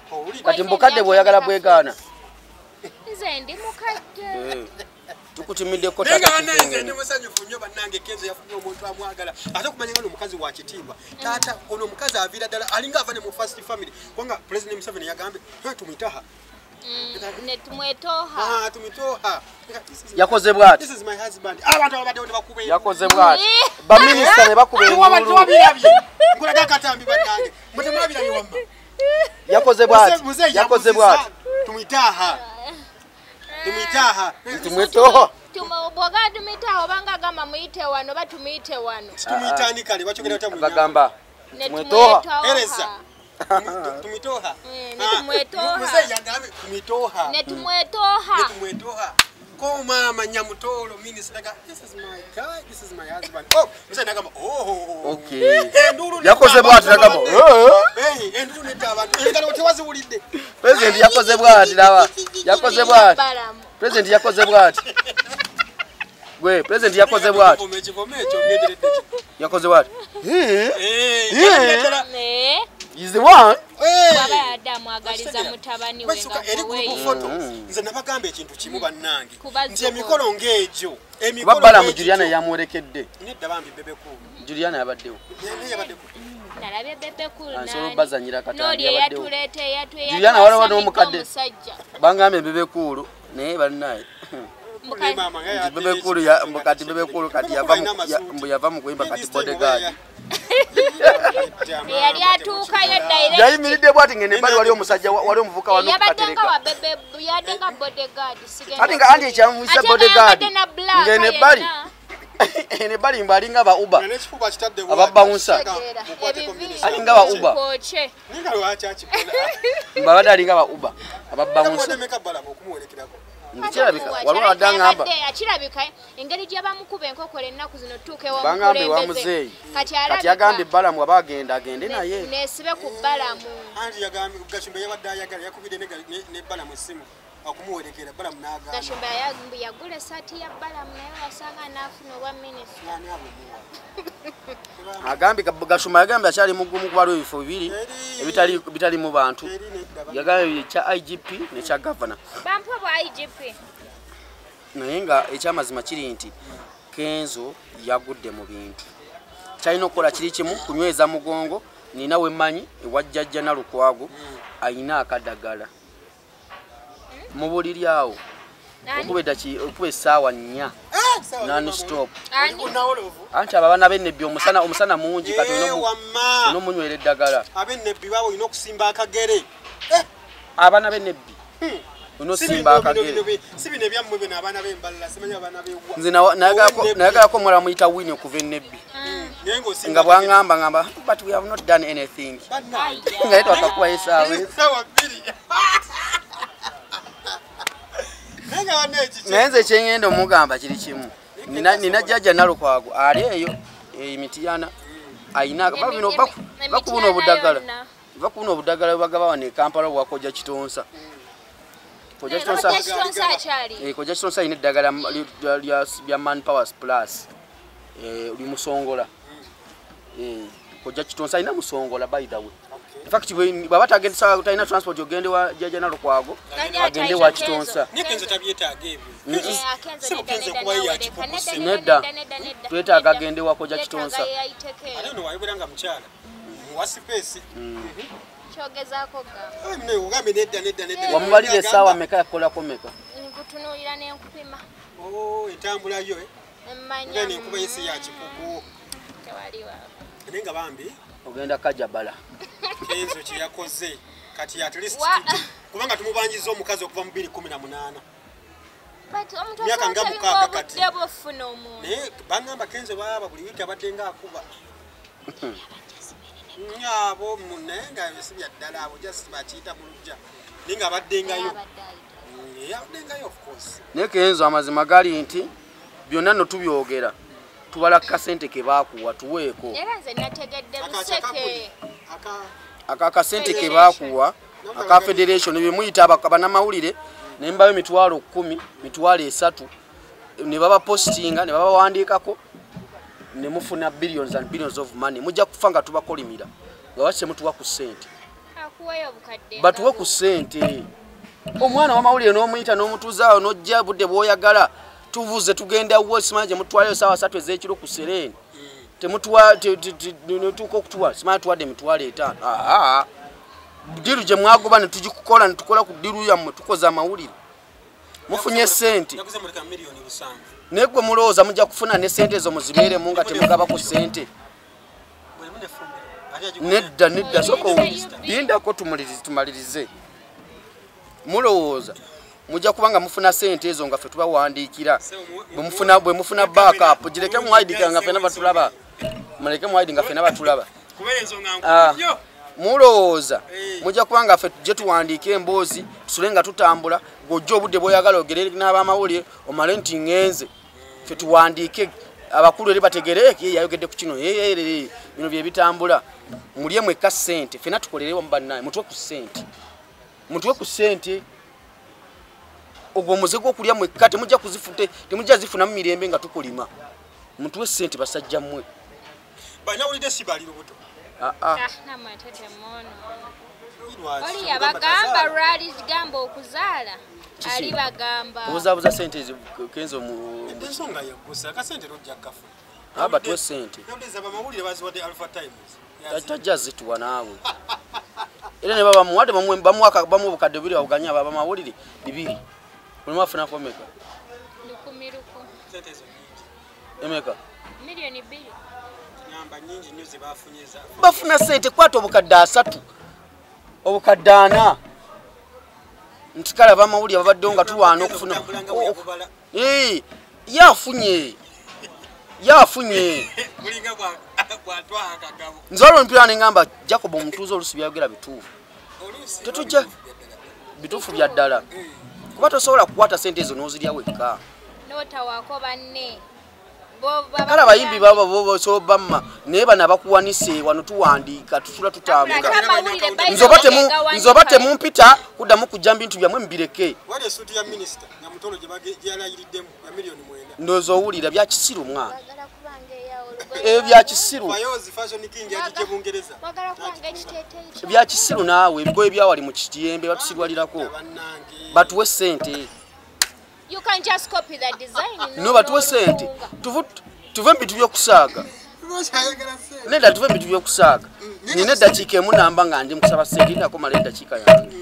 Hawuli kati mbukadde boyagala bwegaana. Nze ndi mukadde. Tukutimide ko taka. Nenga nange ndi musanyufu nyo banange Kenzo yafunye omuntu amwagala. Ate kumanya ngalo mukazi wa kitimba. Tata ono mukazi avira dala alinga avane mu first family. Kwanga President Museveni yagambe, "Twe tumitaha." Ah, tumitoha. Yakoze bwati. This is my husband. Abantu abadde bakube. Yakoze bwati. Ba minister ne bakube. Ngulaga katambi batange. Mutemula bila nyomba. Yakoze bwati. Yakoze bwati. Tumitaha. Tumitaha. Tumitoha. Tumoboga tumitaha obanga gama muite wano batumiite wano. Tumitani kale bachogera tamu. Bagamba. Tumitoha. Ereza. Tumitoha. Netumwetoha. Muze yandame kumitoha. Netumwetoha. Netumwetoha. Ko mama Nyamutoro minister daga this is my guy, this is my husband. Oh, muze daga oh. Okay. Yakoze bwati daga. Eh, endu neta abantu. Ekalo tewazi ulide. President yakoze bwati dawa. Yakoze bwati. President yakoze bwati. Gwe president yakoze bwati. Yakoze bwati. Eh. Eh. Is the one baba Adamu agaliza mutabani we nga we photo nze nabagambe ekintu kimu bannange nze mikolo ngejo emikolo babala mu Juliana yamurekedde nedda bambi bebeku Juliana yabaddewo yene yabaddeku nalabye bebeku na so bazanyira katanga yabaddewo yatulete yatwe Juliana wala wano mukadde bangambe bebekulu naye bannaye bebekulu ya mukati bebekulu kati yavamu yavamu kuimba kati bodyguard yali atuuka yo direct yayimiride bwati ngene bali wali omusajja wali omuvuka wano katereka yadenga bodyguard sigenda atinga andi chamwisa bodyguard ngene bali ngene bali mbalinga ba uba ababaunsa alinga ba uba ninga wacha chikola mbabada alinga ba uba ababaunsa Nchirabika walona adanga aba achirabika engeri je bamukube enkokole nnaku zino tuke wa mukulembeze kati arabika kati agambi balamu abagenda agende naye ne sibe ku balamu andi yagambi kugashimbe yabadda yakale yakubide ne balamu simu akumuwelekera balamu naga kashimbe yagambi yagule sati ya balamu naye wasanga nafuno wa minister yani abumuwa agambi kugashuma yagambi achali mugumu kubalo bifo bibiri ebitali bitali mu bantu yagaye cha I G P ne cha governor bampo bwa I G P nayenga echa mazima kiri nti Kenzo yagudde mu bintu chaino kola kiri kimu kunyweza mugongo ninawe manyi wajjajja na lukwago aina akadagala mu buliryawo okubeda ki okube sawa nnya non-stop. Ancha babana benebbi omusana omusana mungi katono no munywe eddagala. Abenebbi babo ino kusimba akagere. Eh abana benebbi. Uno simba akagere. Sibine byamwe bena abana bemballa simanya abana bewa. Nze na naga ko mura muita winyo kuvenebbi. Nengo simba. Ngabwa ngamba ngamba but we have not done anything. Ngaito akakuwa isawe. Sawa biri. Nenze chengendo mugamba kiri kimu. Nina nina jajja nalukwago ali eyo emitiyana aina babino baku bakubuno obudagala bakubuno obudagala bagaba ne Kampala wakoja kitonsa koja kitonsa eh koja kitonsa ine dagala ya man powers plus eh uli musongola eh koja kitonsa ina musongola by the way in fact we babatagenda utaina transport ogende wa jajja nalukwago agende wa kitonsa nikenzo tabiyeta again sibukenze kuba ya kitonsa nedda tweta agende wa koja kitonsa alino waibiranga mchala wa space chogeza koga mne ugambe nedda nedda nedda wamubalire sawa meka yakola komeka nkutunulira ne nkupima oh etambula yo eh mmanya ne kuba yesi ya kikugo tawali wa nenga bambi ogenda kajabala Kenzo chi yakoze kati at least kubanga tumubanyiza omukazi okuva mu two thousand eighteen but omuntu yaka ngamukaga kati yabofuna omuntu ne bangamba Kenzo baba kuliwika batenga akuba nyabo munenga yesibya ddala abo just bachiita mulujja ninga badenga yo ya badenga yo of course ne Kenzo amazima gali nti byonna no tubyogera tubala kasente ke bakuwa tuweko era nze nategedde buseke aka aka kasente ke bakuwa aka federation bimuyita abakabana mawulire nembayo mitwalo kumi mitwalo esatu ne baba postinga ne baba wandikako ne mufuna billions and billions of money mujja kufanga tubakolimira gawache mutu wa kusente akuwayo bukadde batuwe kusente omwana wa mawulire no muyita no mutuzao no jabudde boyagala tuvuze tugenda wosimaje mutwale sawa satwe zekiro kusereni temutwa tuko kutwa smart wade mutwale tano a a diru je mwago bana tujikukola ntukola ku diru ya mutukoza mawulire mufunye sente yakuze muri ka milioni musanvu negwe muloza mujja kufuna ne sente zo muzibere munga temugaba ku sente nedda nedda soko binda ko tumulirize tumalirize muloza mujja kubanga mufuna sente ezo nga fetuba wandikira bwe mufuna bwe mufuna backup jireke mu I D nga fena batulaba muleke mu I D nga fena batulaba kuberezo ngangu yo muloza mujja kubanga fetu je tuwandike embozi tusulenga tutambula gojjo budde boyagala ogerere n'aba mawuli omalenti ngenze fetu wandike abakulu eri bategereke yayogedde ku kino yeyerere bino bye bitambula muliye mweka sente fena tukolerewa mbanaye mutwe ku sente mutwe ku sente ogwo muzego okulya mwekate mujja kuzifute temujja zifuna mu mirembe nga tukulima muntu we sente basajja mwe banya ulide sibali lubuto a a na matete mono oli yabagamba rali gamba okuzala ali bagamba buza buza sente Kenzo mu ensonga yakusa ka sente rojja kafu aba twe sente ndeza bamawulire baziwade alpha times tatajja zitwa nawe era ne baba muwade bamwe bamwaka bamu bukadde biri abuganya baba mawulire bibiri Ulema funa kwa meka? Lukumiruko. Tetezo nyingi. Emeka? Milioni bili. Nyamba nyingi nyuzi bafunyeza. Bafuna sente kwato obukadde asatu. Obukadde ana. Ntikala ba mawuli ababadde nga tuwano okufuna. Eh, yafunye. Yafunye. Mulinga bwa bwatwa akagabo. Nzolo mpirane ngamba Jacob omutuzo olusi byagera bitufu. Olusi. Tetujja bitufu bya ddala. Kubato sola kuwata sente ezo nozirya weka. Nota wako banne. Bo baba. Kala bayimbi baba bobo so bamma neba nabakuwanise wano tuwandika tusula tutambula. Nzobate mu nzobate mumpita kudamu kujamba intu byamwe mbireke. Wale suti ya minister Nyamutoro je bage jala yiriddemu ya milioni mwenda. Ndozo ulira bya kisiru mwana. E bya kisiru. Bayozi fashion king yajije bungereza. Bagala kuanga ekitete. Bya kisiru nawe bigoye byawali mu kitiyembe batusirwalirako. But we sent it. You can just copy that design. No, no but we sent it. Tuvu tuvembi tuvyokusaga. Nenda tuvembi tuvyokusaga. Nine dakika emunamba nga ndi mkusaba sente ndako male dakika yange.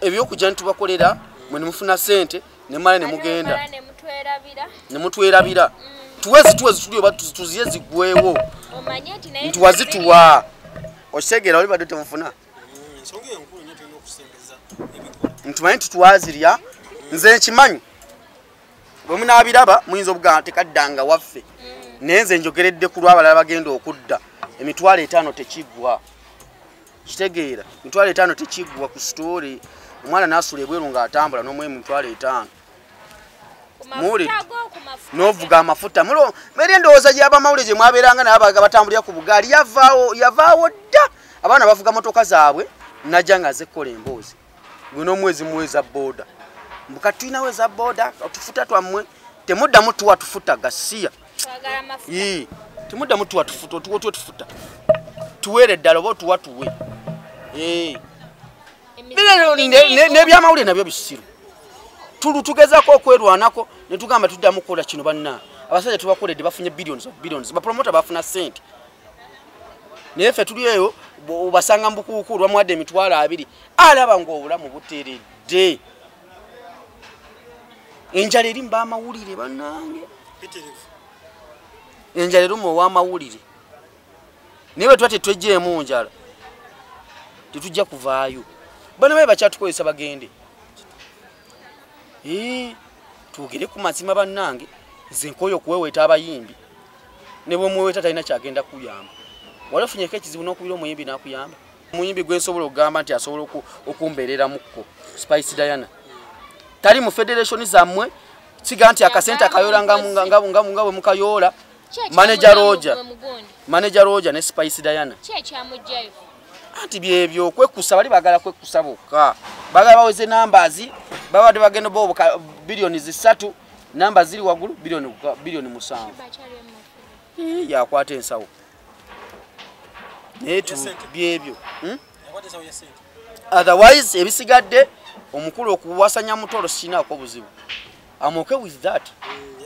Ebyo kujja ntubakolera mwe mufuna sente ne male ne mugenda. mutwerabira ne mutwerabira mm. tuwezi tuwezi tulio batu tuziyezi gwewo omanyeti naye tuwazituwa oshegera oli badote mfuna mm. songe yankulu nyeto ino kusengeza ebikora ntumanyi tuwazirya mm. nze chimanyi bwe munabiraba muyinzo buga tekaddanga waffe mm. nenze njogeredde ku lwabala bagenda okudda emitwale etano tekigwa kitegeera mitwale etano tekigwa ku story umwana nasule ebweru nga atambula no mwe mitwale etano muri novuga amafuta mulo mere ndoza yaba mawuleje mwaberanga nabaga batambulya ku bugali yavao yavao da abana bavuga motoka zaabwe najanga zekole mbozi guno mwezi mweza boda mukatwina weza boda otufuta twamwe temuda mutu watufuta gasia twagala mafuta yi temuda mutu watufuta tuwo tufuta tuwere dalobo tu watuwe eh bino ne ne byamawule nabyo bisiru tulu tugezako okwerwanako ne tugamba tuddamu kola kino banna abasajja tubakoledde bafunye billions of billions ba promoter bafuna cent ne fe tuliyeyo basanga mbukuukulu bamwadde emitwala abiri alaba ng'obulamu buteredde enjala eri mba amawulire bannange enjala erumu w'amawulire niwe twate twejjeemu njala tetujja kuvaayo bana baye bakyatukozesa bagende ee tugere ku mazima bannange zinkoyo kuweweta abayimbi ne bomweweta talina kyagenda kuyamba walafunyeka ekizibu n'okubira omuyimbi n'akuyamba omuyimbi gwensobola okugamba nti asobola okumbeerera mukko Spice Diana tali mu federation zammwe kiga nti akasente akayola nga bwe mukayoola manager Roger manager Roger ne Spice Diana anti byebyo kwekusa bali bagala kwekusa bokka bagala baweze numbers babade bagendo bobo bilioni zisatu namba zili wagulu bilioni bilioni musanvu eh ya kwate ensawo netu byebyo hm otherwise ebisigadde omukulu okuwasanya mutoro sina ko buzibu amoke with that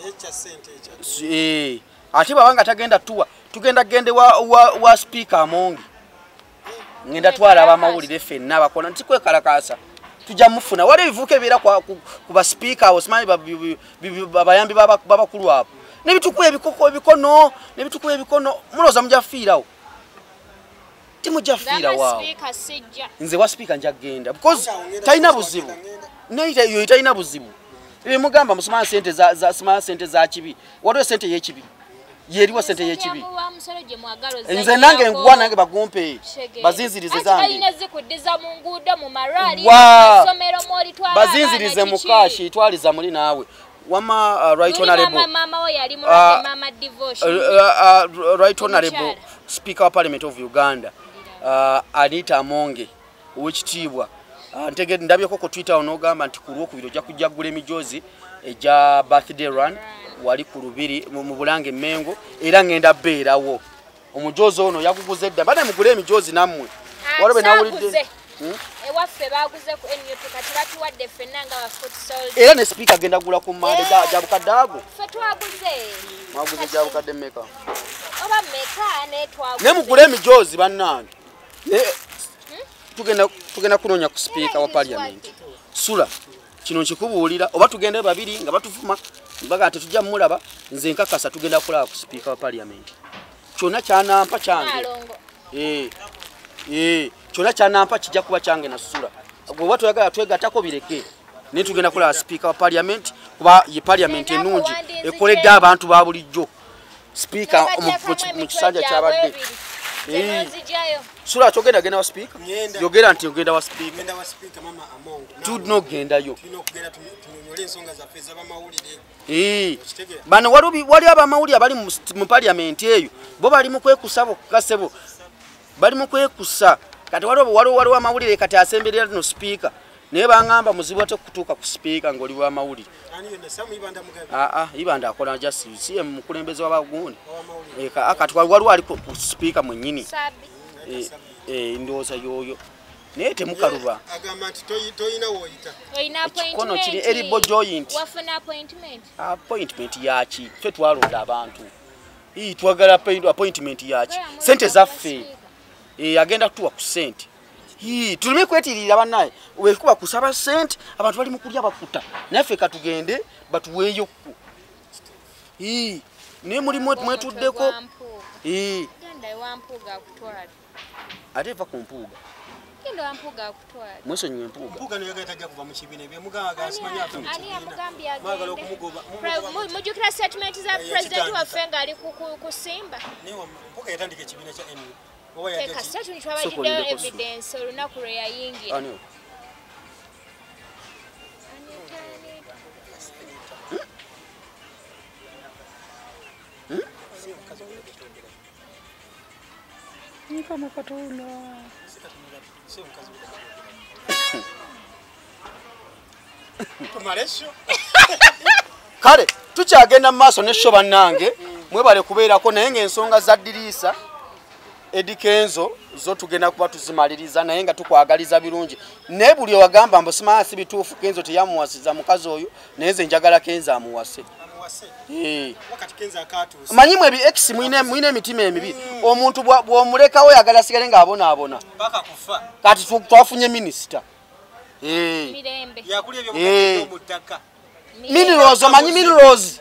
echa sente echa eh ati babanga tagenda tuwa tugenda gende wa wa, wa speaker amongi ngenda twala abamawulire fenna abakona ntikwe kalakasa tujja mufuna wale bivuke bira kwa kuba speaker Osman babayambi baba bakulu hapo nebitukwe ebikoko ebikono nebitukwe ebikono muloza mujafirawo timu jafira wao speaker sejja nze wa speaker njagenda because taina buzibu neita yo taina buzibu ibe mugamba musoma sente za za smart sente za chibi wado sente ye chibi yeriwa sente ye chibi nze nange ngwa nange bagumpe bazinzirize zange bazinzirize mukashi itwaliza muri nawe wama right honorable right honorable speaker of Parliament of Uganda Anita Monge wekitibwa ntege ndabyeko ku Twitter onogamba nti kulwo ku biro ja kujagula emijozi eja birthday run wali kulubiri mu bulange Mengo era ngenda beerawo omujozi ono yaguguze dda bana mugule emijozi namwe walobe nawulidde ewaffe baguze ku N U P kati lati wadde fenanga wa forty sold era ne speaker agenda gula ku mande ja bukadago fetwaguze maguze ja bukadde meka oba meka ne twaguze ne mugule emijozi bannange tugenda tugenda kunonya ku speaker wa Parliament sura kino kikubuulira oba tugende babiri nga batufuma mbaga tetujja mulaba nze nkakasa tugenda kulaba ku speaker wa Parliament kyona kyana mpa kyange eh eh kyona kyana mpa kijja kuba kyange na sura gwe watu yagala twegatako bireke ne tugenda kulaba speaker wa Parliament kuba ye Parliament enungi ekoledde abantu ba bulijjo speaker mu kisanja kyabadde eh sura chogenda genda wa speaker yogera nti yogenda wa speaker genda wa speaker mama among tud no genda yo tinokugera tunyole nsonga za pesa ba maulire eh bana walubi wali aba maulire abali mu parliament eyo bo bali mu kwekusabo kasebo bali mu kwekusa kati walo walo walo wa maulire kati asembelera no speaker ne bangamba muzibu ate kutuka ku speaker ngoli wa maulire ani yenda samu ibanda mugabe a a ibanda akola just C M mukulembeza wabaguni eka akati walo ali ku speaker mwenyini eh eh ndoza yoyo nete mukaruba agama toyi toyina woyita toyina appointment kono kiri elibo joint wafuna appointment appointment yachi twe twaloda abantu hii twagala paid appointment yachi sente zaffe eh agenda kutuwa ku sente hii tulime kwetirira banaye wekuba kusaba sent abantu bali mukulya bafuta nafe katugende batuweyo ku ee ne muri mwe mwetuddeko ee genda wampuga kutola ate va kumpuga kindo wampuga kutola mweso nywe mpuga mpuga ne yagataja kuva mu kibine bye mugaga asimanya afu ali amugambya magalo kumugoba mujukira statement za president wa fenga ali kukusimba ne mpuga yatandike kibine cha N U P oba yagataja teka statement twabajidde evidence olunakure ya yingi ano ni kama patula sio mkazi tumalesho kale tuchagenda maso ne shoba nange mwe bale kubeerako naye ngensonga za dirisa edikenzo zo tugenda kuba tuzimaliriza naye nga tukwagaliza birungi ne buli wagamba mbosima asibitufu Kenzo tiyamuwasiza mukazi oyo neze njagala Kenzo amuwase Eh wakati Kenzo akatuusa manyimwe bi x mwine mwine mitima emibi omuntu bwo muleka we agala sigale nga abona abona paka kufa kati twafunye minister eh mirembe yakulye byo mutaka minirozo manyi minirozi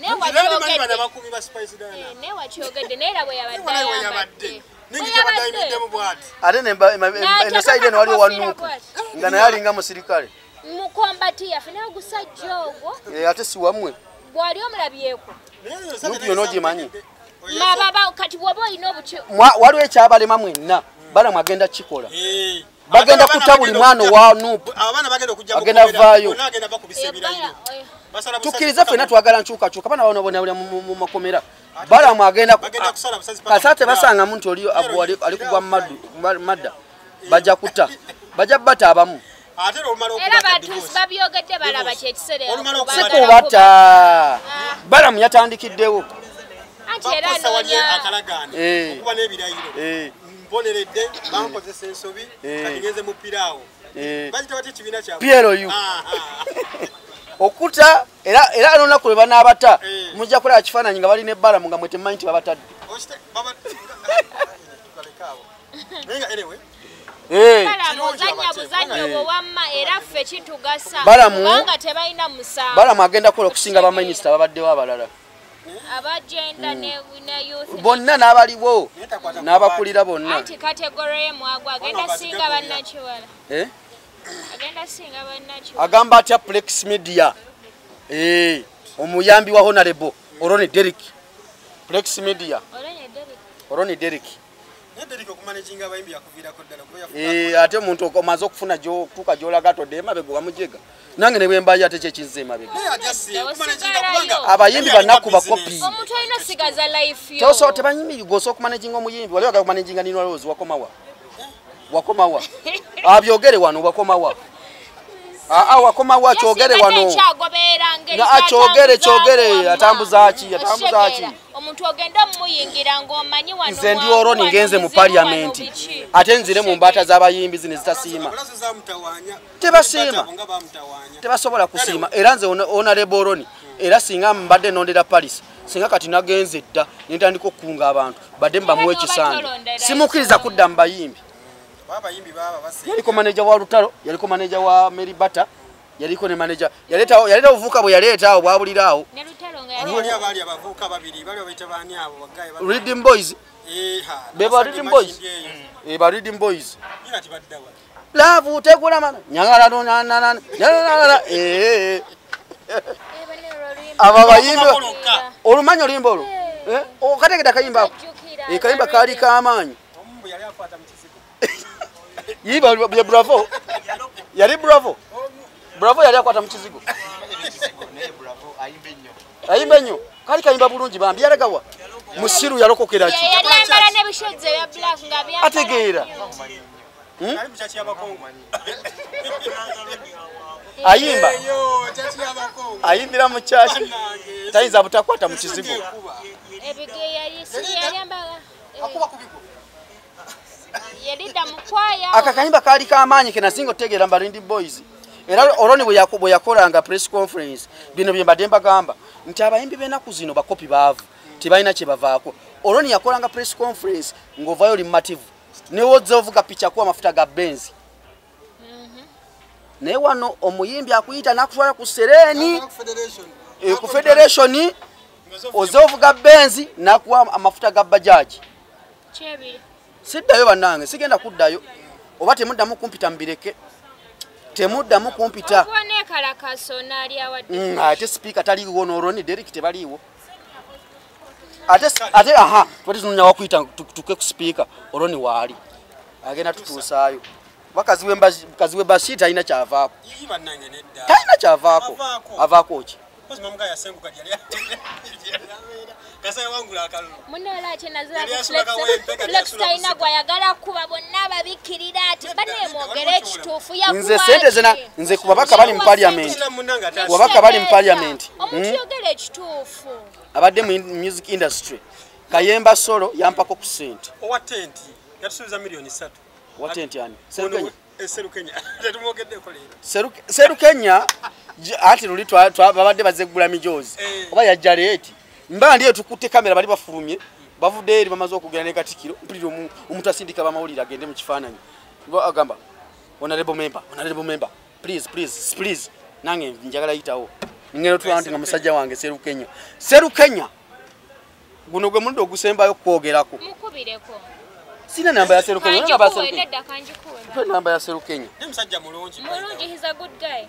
Newa chogedde bakumi ba spice dana. Eh newa chogedde nera boya badde. Ningi yabadaimide mu bwati. Ate ne ne side ne wali wanuku. Ngana yali nga musirikale. Mukombati yafe ne gusajjogo. Eh ate siwamwe. Bwali omulabyeko. Nyo noji manyi. Ma baba kati bwobo inobuche. Waliwe chabalema mwenna. Bana magenda chikola. Eh. Bagenda kutabuli mwana wa N U P. Abana bagenda kujja kuvayo. Bagenda bakubisebira hiyo. Basala busala. Tukiriza fena twagala nchuka chuka bana bano bana mu makomera. Bala magenda bagenda kusala busala. Kasate basanga muntu oliyo abwali alikugwa madu madda. Baja kuta. Baja bata abamu. Ate romalo ku. Era batu babiyogete bala bachetisere. Siku bata. Bala myatandikiddewo. Ati era akalagana. Okuba n'ebirayiro. Eh. Bonerede banko ze sensobi katigeze mupirawo bajita bati kibina kya Piero you okuta era era anona kuleba nabata mujja kula kifana nyinga bali ne bala munga mwete mind babatadde oste baba kalekabo nenga anyway eh muzanya muzanya bwamma era fe kitugasa banga tebaina musa bala magenda kola kusinga ba minister babadde wabalala abagenda ne wina youth bonna nabaliwo nabakulira bonna anti category mwagwa agenda singa bannachiwala eh agenda singa bannachiwala agamba atya Plex Media eh omuyambi wa honorable Oroni Derrick Plex Media Oroni Derrick Oroni Derrick ne Derrick okumanejinga abayimbi yakuvira ko dala kuya eh ate muntu okomazo kufuna jo kuka jola gato dema begoba mujega nange ne bwemba ya teche chinzema bebe abayimbi banakuba copy omuntu alina sigaza life yo toso tebanyimbi goso ku managing omuyimbi wali waka ku managing nino alozi wakomawa wakomawa abyogere wano wakomawa a a wakomawa chogere wano ya achogere chogere atambuza achi atambuza achi omuntu ogenda muyingira ngomanyi wano nze ndi Oroni ngenze mu parliament atenzire mu mbata z'abayimbi zine zitasima tebasima tebasobola kusima era nze honorable Oroni era singa mbadde nondera Paris singa kati nagenze dda nitandika okukunga abantu badde mbamwe ekisanga simukiriza kudda mbayimbi abayimbi baba basi yaliko manager wa Lutalo yaliko manager wa Mary Bata yaliko ne manager yaleta yaleta ovuka bwe yaleta awo bwabulirawo ne Lutalo nga yali abali abavuka babiri bali obita bani abo bagaye bali Reading Boys eh ha beba Reading Boys eh ba Reading Boys ina tibaddawa love utegula mana nyangala no na na na eh aba bayimbi olumanyo limbolo eh okategeda kayimba eh kayimba kali kamanyi ombu yali afata Yiba bravo. Yali bravo. Bravo yali akwata mchizigo. Ne bravo ayimbe nnyo. Ayimbe nnyo. Kali kayimba bulungi bambi yalagawa. Musiru yalokokeraki. Yali ambala ne bishodze ya black ngabi. Ategeera. Kali mchachi abakongo. Ayimba. Ayimbira muchachi. Taiza butakwata mchizigo. Aka kayimba kali kamanyi kena single tegera mbalindi boys. Era oroni bwe yakubo yakolanga press conference bino bye bademba gamba nti abayimbi benaku zino bakopi bavu tibaina kye bavaako. Oroni yakolanga press conference ngovayo limative ne wodze ovuga picha kwa mafuta ga benzi. Ne wano omuyimbi akuyita nakutwala ku sereni ku federation ozovuga benzi nakuwa amafuta ga bajaji. Chebi. Sidayo banange sigenda kuddayo oba temuddamu kumpita mbireke temuddamu kumpita kuone kalakaso nali awadde mm, ate speaker tali kuona oroni Derek tebaliwo ate ate aha twati tunya wakuita tuke ku speaker oroni wali agenda tutusayo bakaziwe bakaziwe bashita ina chavako yi banange nedda taina chavako avako chi kuzimamka yasenguka yali kasa wangula akalu munela achena zina gwayagala kuba bonna babikirira ati bane mogere kitufu ya kuba nze sente zina nze kubabaka bali mu parliament wabaka bali mu parliament omutiyogere kitufu abadde mu music industry kayemba solo yampako ku sente owa tenti yatusubiza milioni tatu owa tenti yani serukenya serukenya tetumogedde kolera seruke serukenya ati lulitwa babadde bazegula mijozi oba yajaleti mba ndiye tukute kamera bali bafurumye bavude eri bamazo okugera ne katikiro mpiriro umuntu asindika bamawulira gende mu kifananyi bo agamba honorable member honorable member please please please nange njagala yitawo ngero twante ngamusajja wange Serukenya Serukenya guno gwe mundu ogusembayo kwogerako mukubireko sina namba ya Serukenya namba ya Serukenya namba ya Serukenya ne musajja mulonji mulonji he's a good guy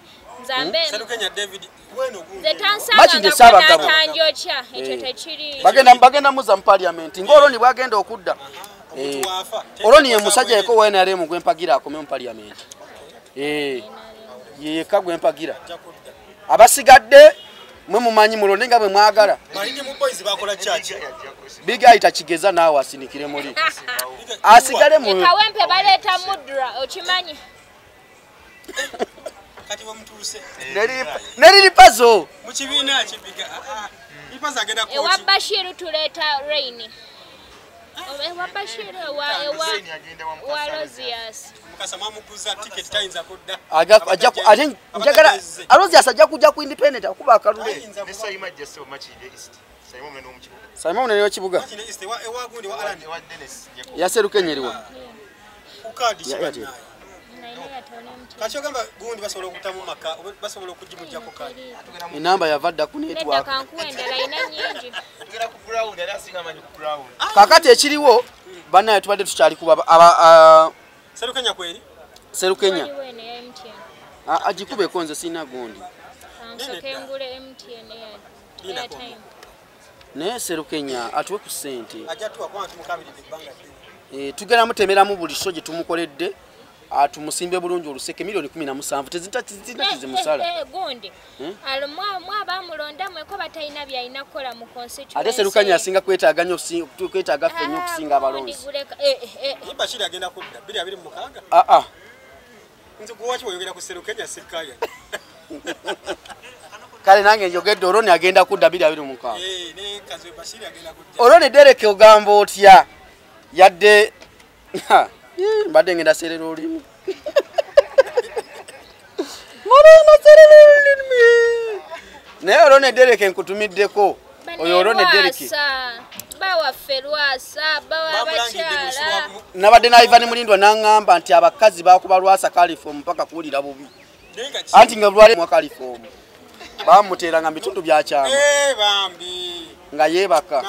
Serukenya David weno bagenda bagenda muza mu parliament ng'oloni bwagenda okudda oloni ye musajja yeko wenare mu gwempagira akome mu parliament eh ye kagwempagira abasigadde mwe mumanyi mulonde nga bwe mwagala balindi mu boys bakola church biga itakigeza nawe asinikire muri asigale mu kawempe baleta mudra okimanyi kati wa mtuse neripa nerilipazo mukibina kibiga ipaza genda ko wa Bashiru tuleta rain wa Bashiru wa wa Rosias mukasama mukuza ticket times akoda aja aja aje njagala Rosias aja kuja ku independent akuba akalule nesa imaje so much east Simon meno mukibuga Simon meno kibuga east wa wa gundi wa Alan wa Dennis ya Serukenyeriwa ukadi chibana Kachogamba gundi basobola okutamu maka basobola okujimujjako kali inamba yavadda ku network kankuendela ina nyingi ngera ku ground era singa manyi ku ground kakati ekiriwo banaye tubadde tukyali ku aba Serukenya kweli Serukenya wene M T N a ajikube konze sina gundi sokengule M T N ya time ne Serukenya atwe ku sente ajatwa kwa tumukabiri bibanga eh tugera mutemera mu bulisho je tumukoledde atumusimbe bulungi oluseke milioni kumi na musanvu tezita tezita teze musala eh gonde alomwa mwa bamulonda mwe ko bataina bya ina kola mu constituency ate Serukenya asinga kwetaaga nyo kwetaaga fenyo kusinga abalonzi eh eh iba shida agenda ku bibiri mukaga ah ah nze kuwachi boyogera ku Serukenya sikaya kale nange njogedde oroni agenda ku bibiri mukaga eh ne kazwe Bashiri agenda ku oroni Dereke ogambo otya yadde Mbadde ngenda serera olimi. Morena serera olimi. Naye Orone Dereke nkutumiddeko. Oyo Orone Dereke. Bawa ferwasa, bawa bakyala. Nabadde n'ayivani mulindwa n'angamba nti abakazi baakubalwasa kalifomu mpaka kuwulira bubi. Anti nga lwali mwa kalifomu. Bamuteeranga bitundu bya kyama. Eh bambi. Nga yebaka.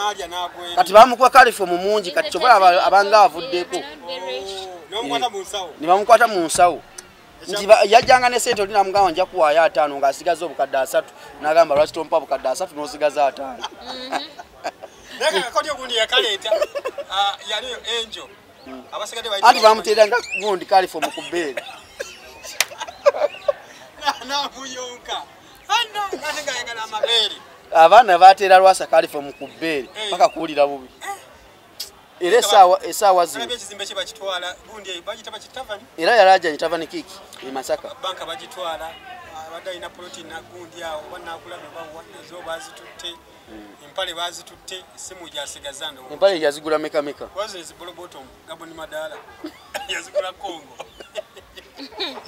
Kati bamukuwa kalifomu mungi kati kyobola abanga avuddeko. Nibamukwata mu nsawo nti yajjanga ne sente olina mugawa nja kuwaayo ataano nga asigaza obukadde asatu n'agamba lwaki tompa obukadde asatu n'osigaza ataano anti bamuteeranga gundi kalifomu ku bbeere abaana bateera lwasa kalifomu ku bbeere paka kuwulira bubi Ile esawa esawa zino. Nabe kizimbe kye bakitwala gundi bajita bakitavani. Era yaraja yitavani kiki ni Masaka. Banka bagitwala abadde ina protein nakundi awo banakula bawa ezo bazitutte impale bazitutte simu jasigazana impale yazigula meka meka koze zibolobotom gaboni madala yazigula Kongo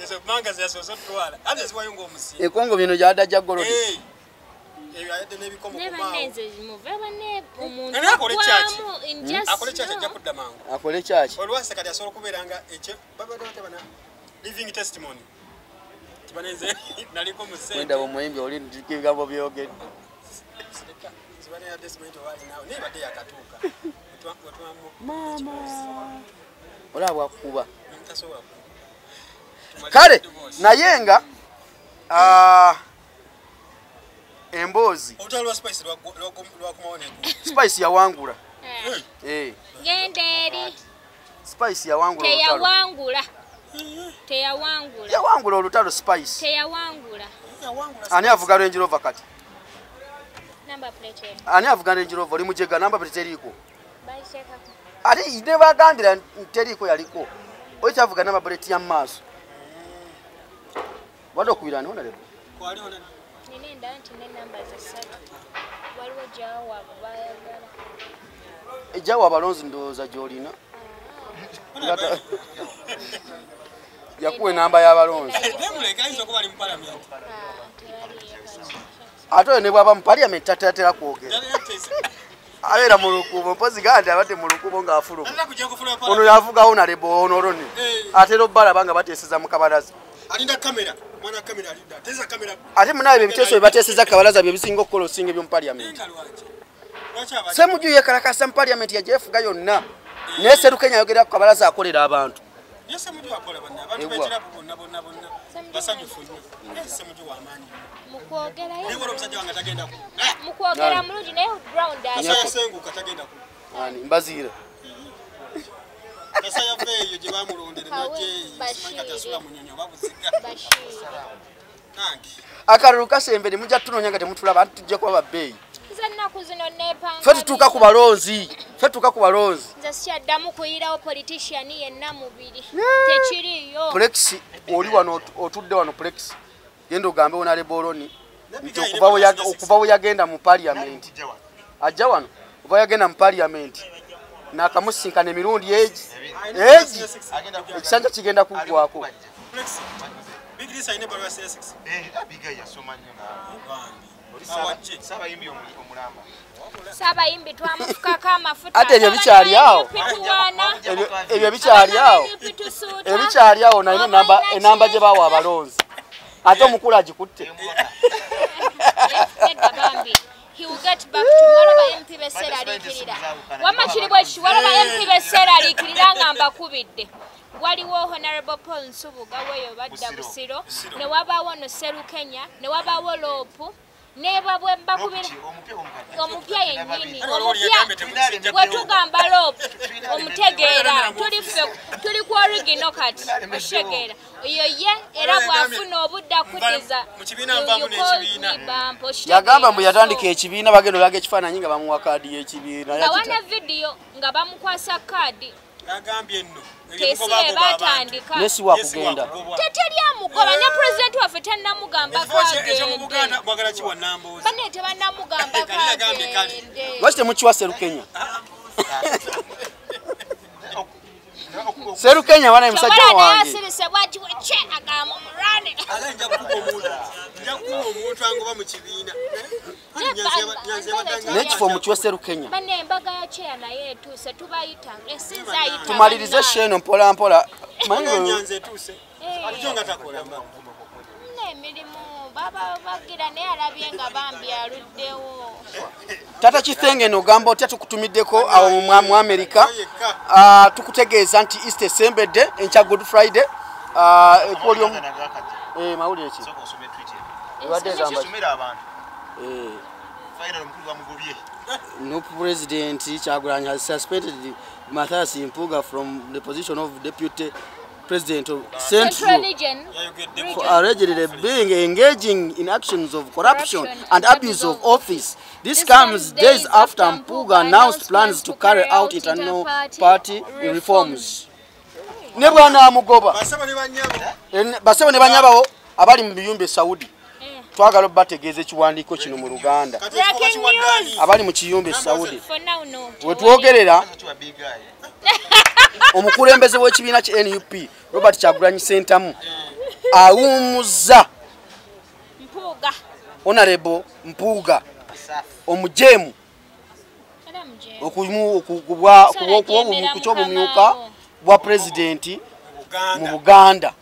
ezo manga zasoso twala ade ziwayongo omusi e Kongo bino jada jagolodi eh eyo ayede nebikomo kumawo nebenze move bane omuntu akole church akole church jakudda mangu akole church olwase kati asoro kuberanga eche baba dote bana living testimony tibanenze naliko musende wenda bomuyimbi oli ndikigambo byogede zibane this moment wali nawo neba de yakatuka otwamu mama olabwa kuba ntasobola kale nayenga ah embozi utalwa spice lwa lwa kumaone spice ya wangula eh genderi spice ya wangula ya wangula Teya wangula. Ya wangula olutalo spice. Teya wangula. Ya wangula. Ani avuga Range Rover kati. Number plate. Ani avuga Range Rover limujega number plate liko. Baisheka. Ali ideba gambira nteriko yaliko. Ocha avuga number plate ya maso. Wado kuirana ona lebo. Ko ali ona. Nene ndanti ne numbers asatu. Waliwo jawa abayagala. Ejawa balonzi ndoza jolina. Yakuwe namba ya balonzi. Demuleka izo kuba limpala mye. Ato ne baba mpaliya metatatera kuogera. Abera mu lukubo mpozi ganda abate mu lukubo nga afuluka. Ono yavuga ona lebo ono roni. Atero bala banga bateseza mu kabalaza. Alinda kamera, mwana kamera alinda. Teza kamera. Ate munaye biteso bateseza kabalaza bye bisinga okolo singa byo mpaliya mye. Semuju ye kalakasa mpaliya mye ya Jeff gayo na. Nese rukenya yogera ku kabalaza akolera abantu. Yese mudu akola banna abantu betira bonna bonna bonna basanyufunye yese mudu wa amani mukwogera yeye ngoro msaje wanga tagenda ku mukwogera muluji naye ground ayo yasengu katagenda ku ani mbazira kasa yapeyo jibamulondere naje bashikatazula munyonyo babuzika nangi akaruka sembere mujja tunonyanga te mutula abantu tujje kwa babeyi zanna kuzino nepanga fetutuka ku balonzi fetutuka ku balonzi nzasiya damu kuyirawo politician yenna mubiri tekiriyo plex oli wano otudde wano plex gendo gambe onale boloni okuvawo yaga okuvawo yagenda mu parliament ajja wano okuvawo yagenda mu parliament na kamusinkane mirundi eji eji ekisanja kigenda kugwako plex bigiri sayine balwa six eh bigaya somanya na Saba imbi omulamba. Saba imbi twamufuka kama futa. Ate ebyo bikyali yao. Ebyo bikyali yao. Ebyo bikyali yao na ino namba enamba je bawa abalonzi. Ate omukula agikutte. He will get back to whatever M P besera likirira. Wamachiri bwachi whatever M P besera likirira ngamba kubidde. Waliwo Honorable Paul Nsubuga weyo badda busiro ne wabawo no Serukenya ne wabawo Lopu. Neba bwe mbakubira omupya yenyini omupya watugamba lop omutegeera tuli tuli ku original kati ashegera iyo ye era bwafuna obudda kudiza yagamba mbu yatandika ekibiina bagendo laga ekifaananyi nga bamuwa kadi y'ekibiina yawana video nga bamukwasa kadi nagambye nno Nesi wa kugenda. Teteri amugoba ne president wa fetanna mugamba kwa. Ejo mu Buganda bagala kiwa nambo. Bane te banna mugamba kwa. Nagambe kali. Washite muchi wa Serukenya. Serukenya wana msaje wange. Bana asirese bwaji che agamo murane. Alanja kukomuda. Njakuwa omuntu angoba mu kibina. Next for muchi wa Serukenya. Bane mbaga ya che na yetu se tubayita. Esiza yita. Tumalirize sheno mpola mpola. Mango nyanze tuse. Alijonga takola mbamu. Nne milimo baba bagira ne arabye nga bambi aluddewo. Tata Chithenge no gambo tatu kutumiddeko awo mu America ah tukutegeeza anti Easter Sembede encha Good Friday ah ekolyo eh mauli echi sokusume twite wadeza amashumira abantu eh final mkulu amugobye N U P president Kyagulanyi has suspended Mathias Mpuga from the position of deputy president of Central region for allegedly being engaging in actions of corruption, corruption and abuse of office. This, this comes days after Mpuga announced plans to carry out internal party reforms. Nebwana amugoba basaba ne banyaba abali mu biyumbe Saudi. twagala bategeze kiwandiko kino mu Uganda abali mu kiyumbe Saudi we twogerera omukulembeze w'ekibiina kya N U P Robert Chagulanyi Ssentamu awumuza Mpuga Honorable Mpuga omujemu okumu okugwa okuwo kuchobo myuka bwa president mu Buganda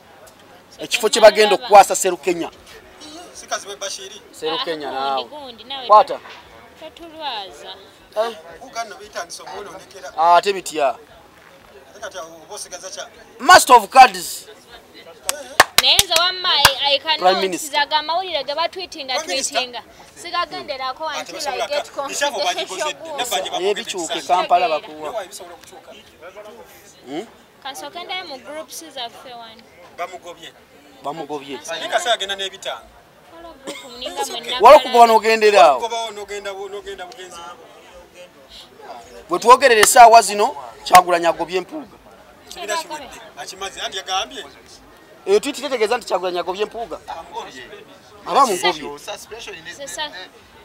ekifo kye bagenda okukwasa Seru Kenya sikazwe Bashiri Seru Kenya nawo kwata tatulwaza Uganda bitandisa omwono nekera ah tebiti ya Master of Cards Nenza wamma I cannot sizaga mawulira gaba tweetinga tweetinga sigagendera ko until I get confirmation. Kansokenda mu groups za F one. Bamugobye. Bamugobye. Sika sagenda nebita. Walo kuba nogendera. Kuba nogenda nogenda bugenzi. Bwe twogerere saawa zino Kyagulanyi agobye Mpuga. Akimazi andi yagambye. Eyo twiti tetegeza nti Kyagulanyi agobye Mpuga. Aba mugobye.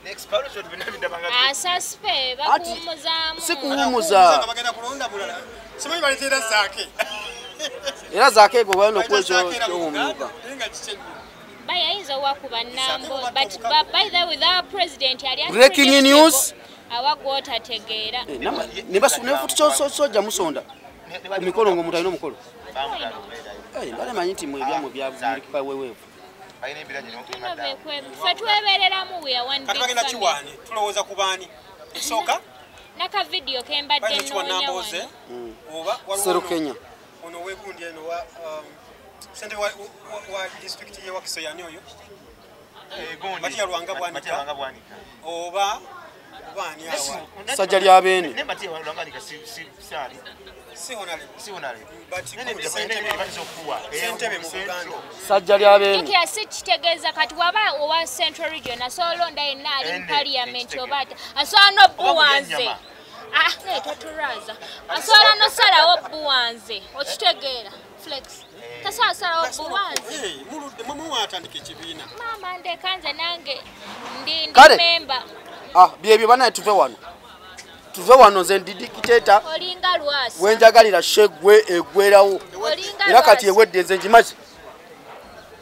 Next parliament binabinda bangato. Asaspe bakumuzamu. Sikumuza. Bagenda kulonda bulala. Simanyi balitera zake. Era zake go wano kwezo yomuga. Baya iza wakuba nambo but by the way the president alianza breaking news awagota tegera. Nibasu nefutu so so jamusonda. Mikolo ngo mutayino mukolo. Eh bale manyiti mwe byamwe byabuli kwa wewe. Aine bila nyo kima da. Fatuweberera mu ya one day. Kagenda kiwani tulowoza kubani. Soka. Naka video kemba de no. Oba Seru Kenya. Ono wegundi eno wa sente wa district ye wakiso yani oyo. Eh gundi. Bati yarwanga bwani yarwanga bwani. Oba bwani yawa. Sajali yabene. Ne bati yarwanga nika si si sali. Si honale si honale bati kitegeza kati waba owa Central Region asolo nda enali Parliament obata asano buwanze ah ne taturaza asolo no sala obuwanze okitegera flex tasa sala obuwanze mu mu watandike kibina mama nde kanze nange ndi ndi member ah biye bana tuve wano tuve wano zendidikiteta olinga lwasi wenjagalira shegwe egwerawo era kati ewedde nze njimazi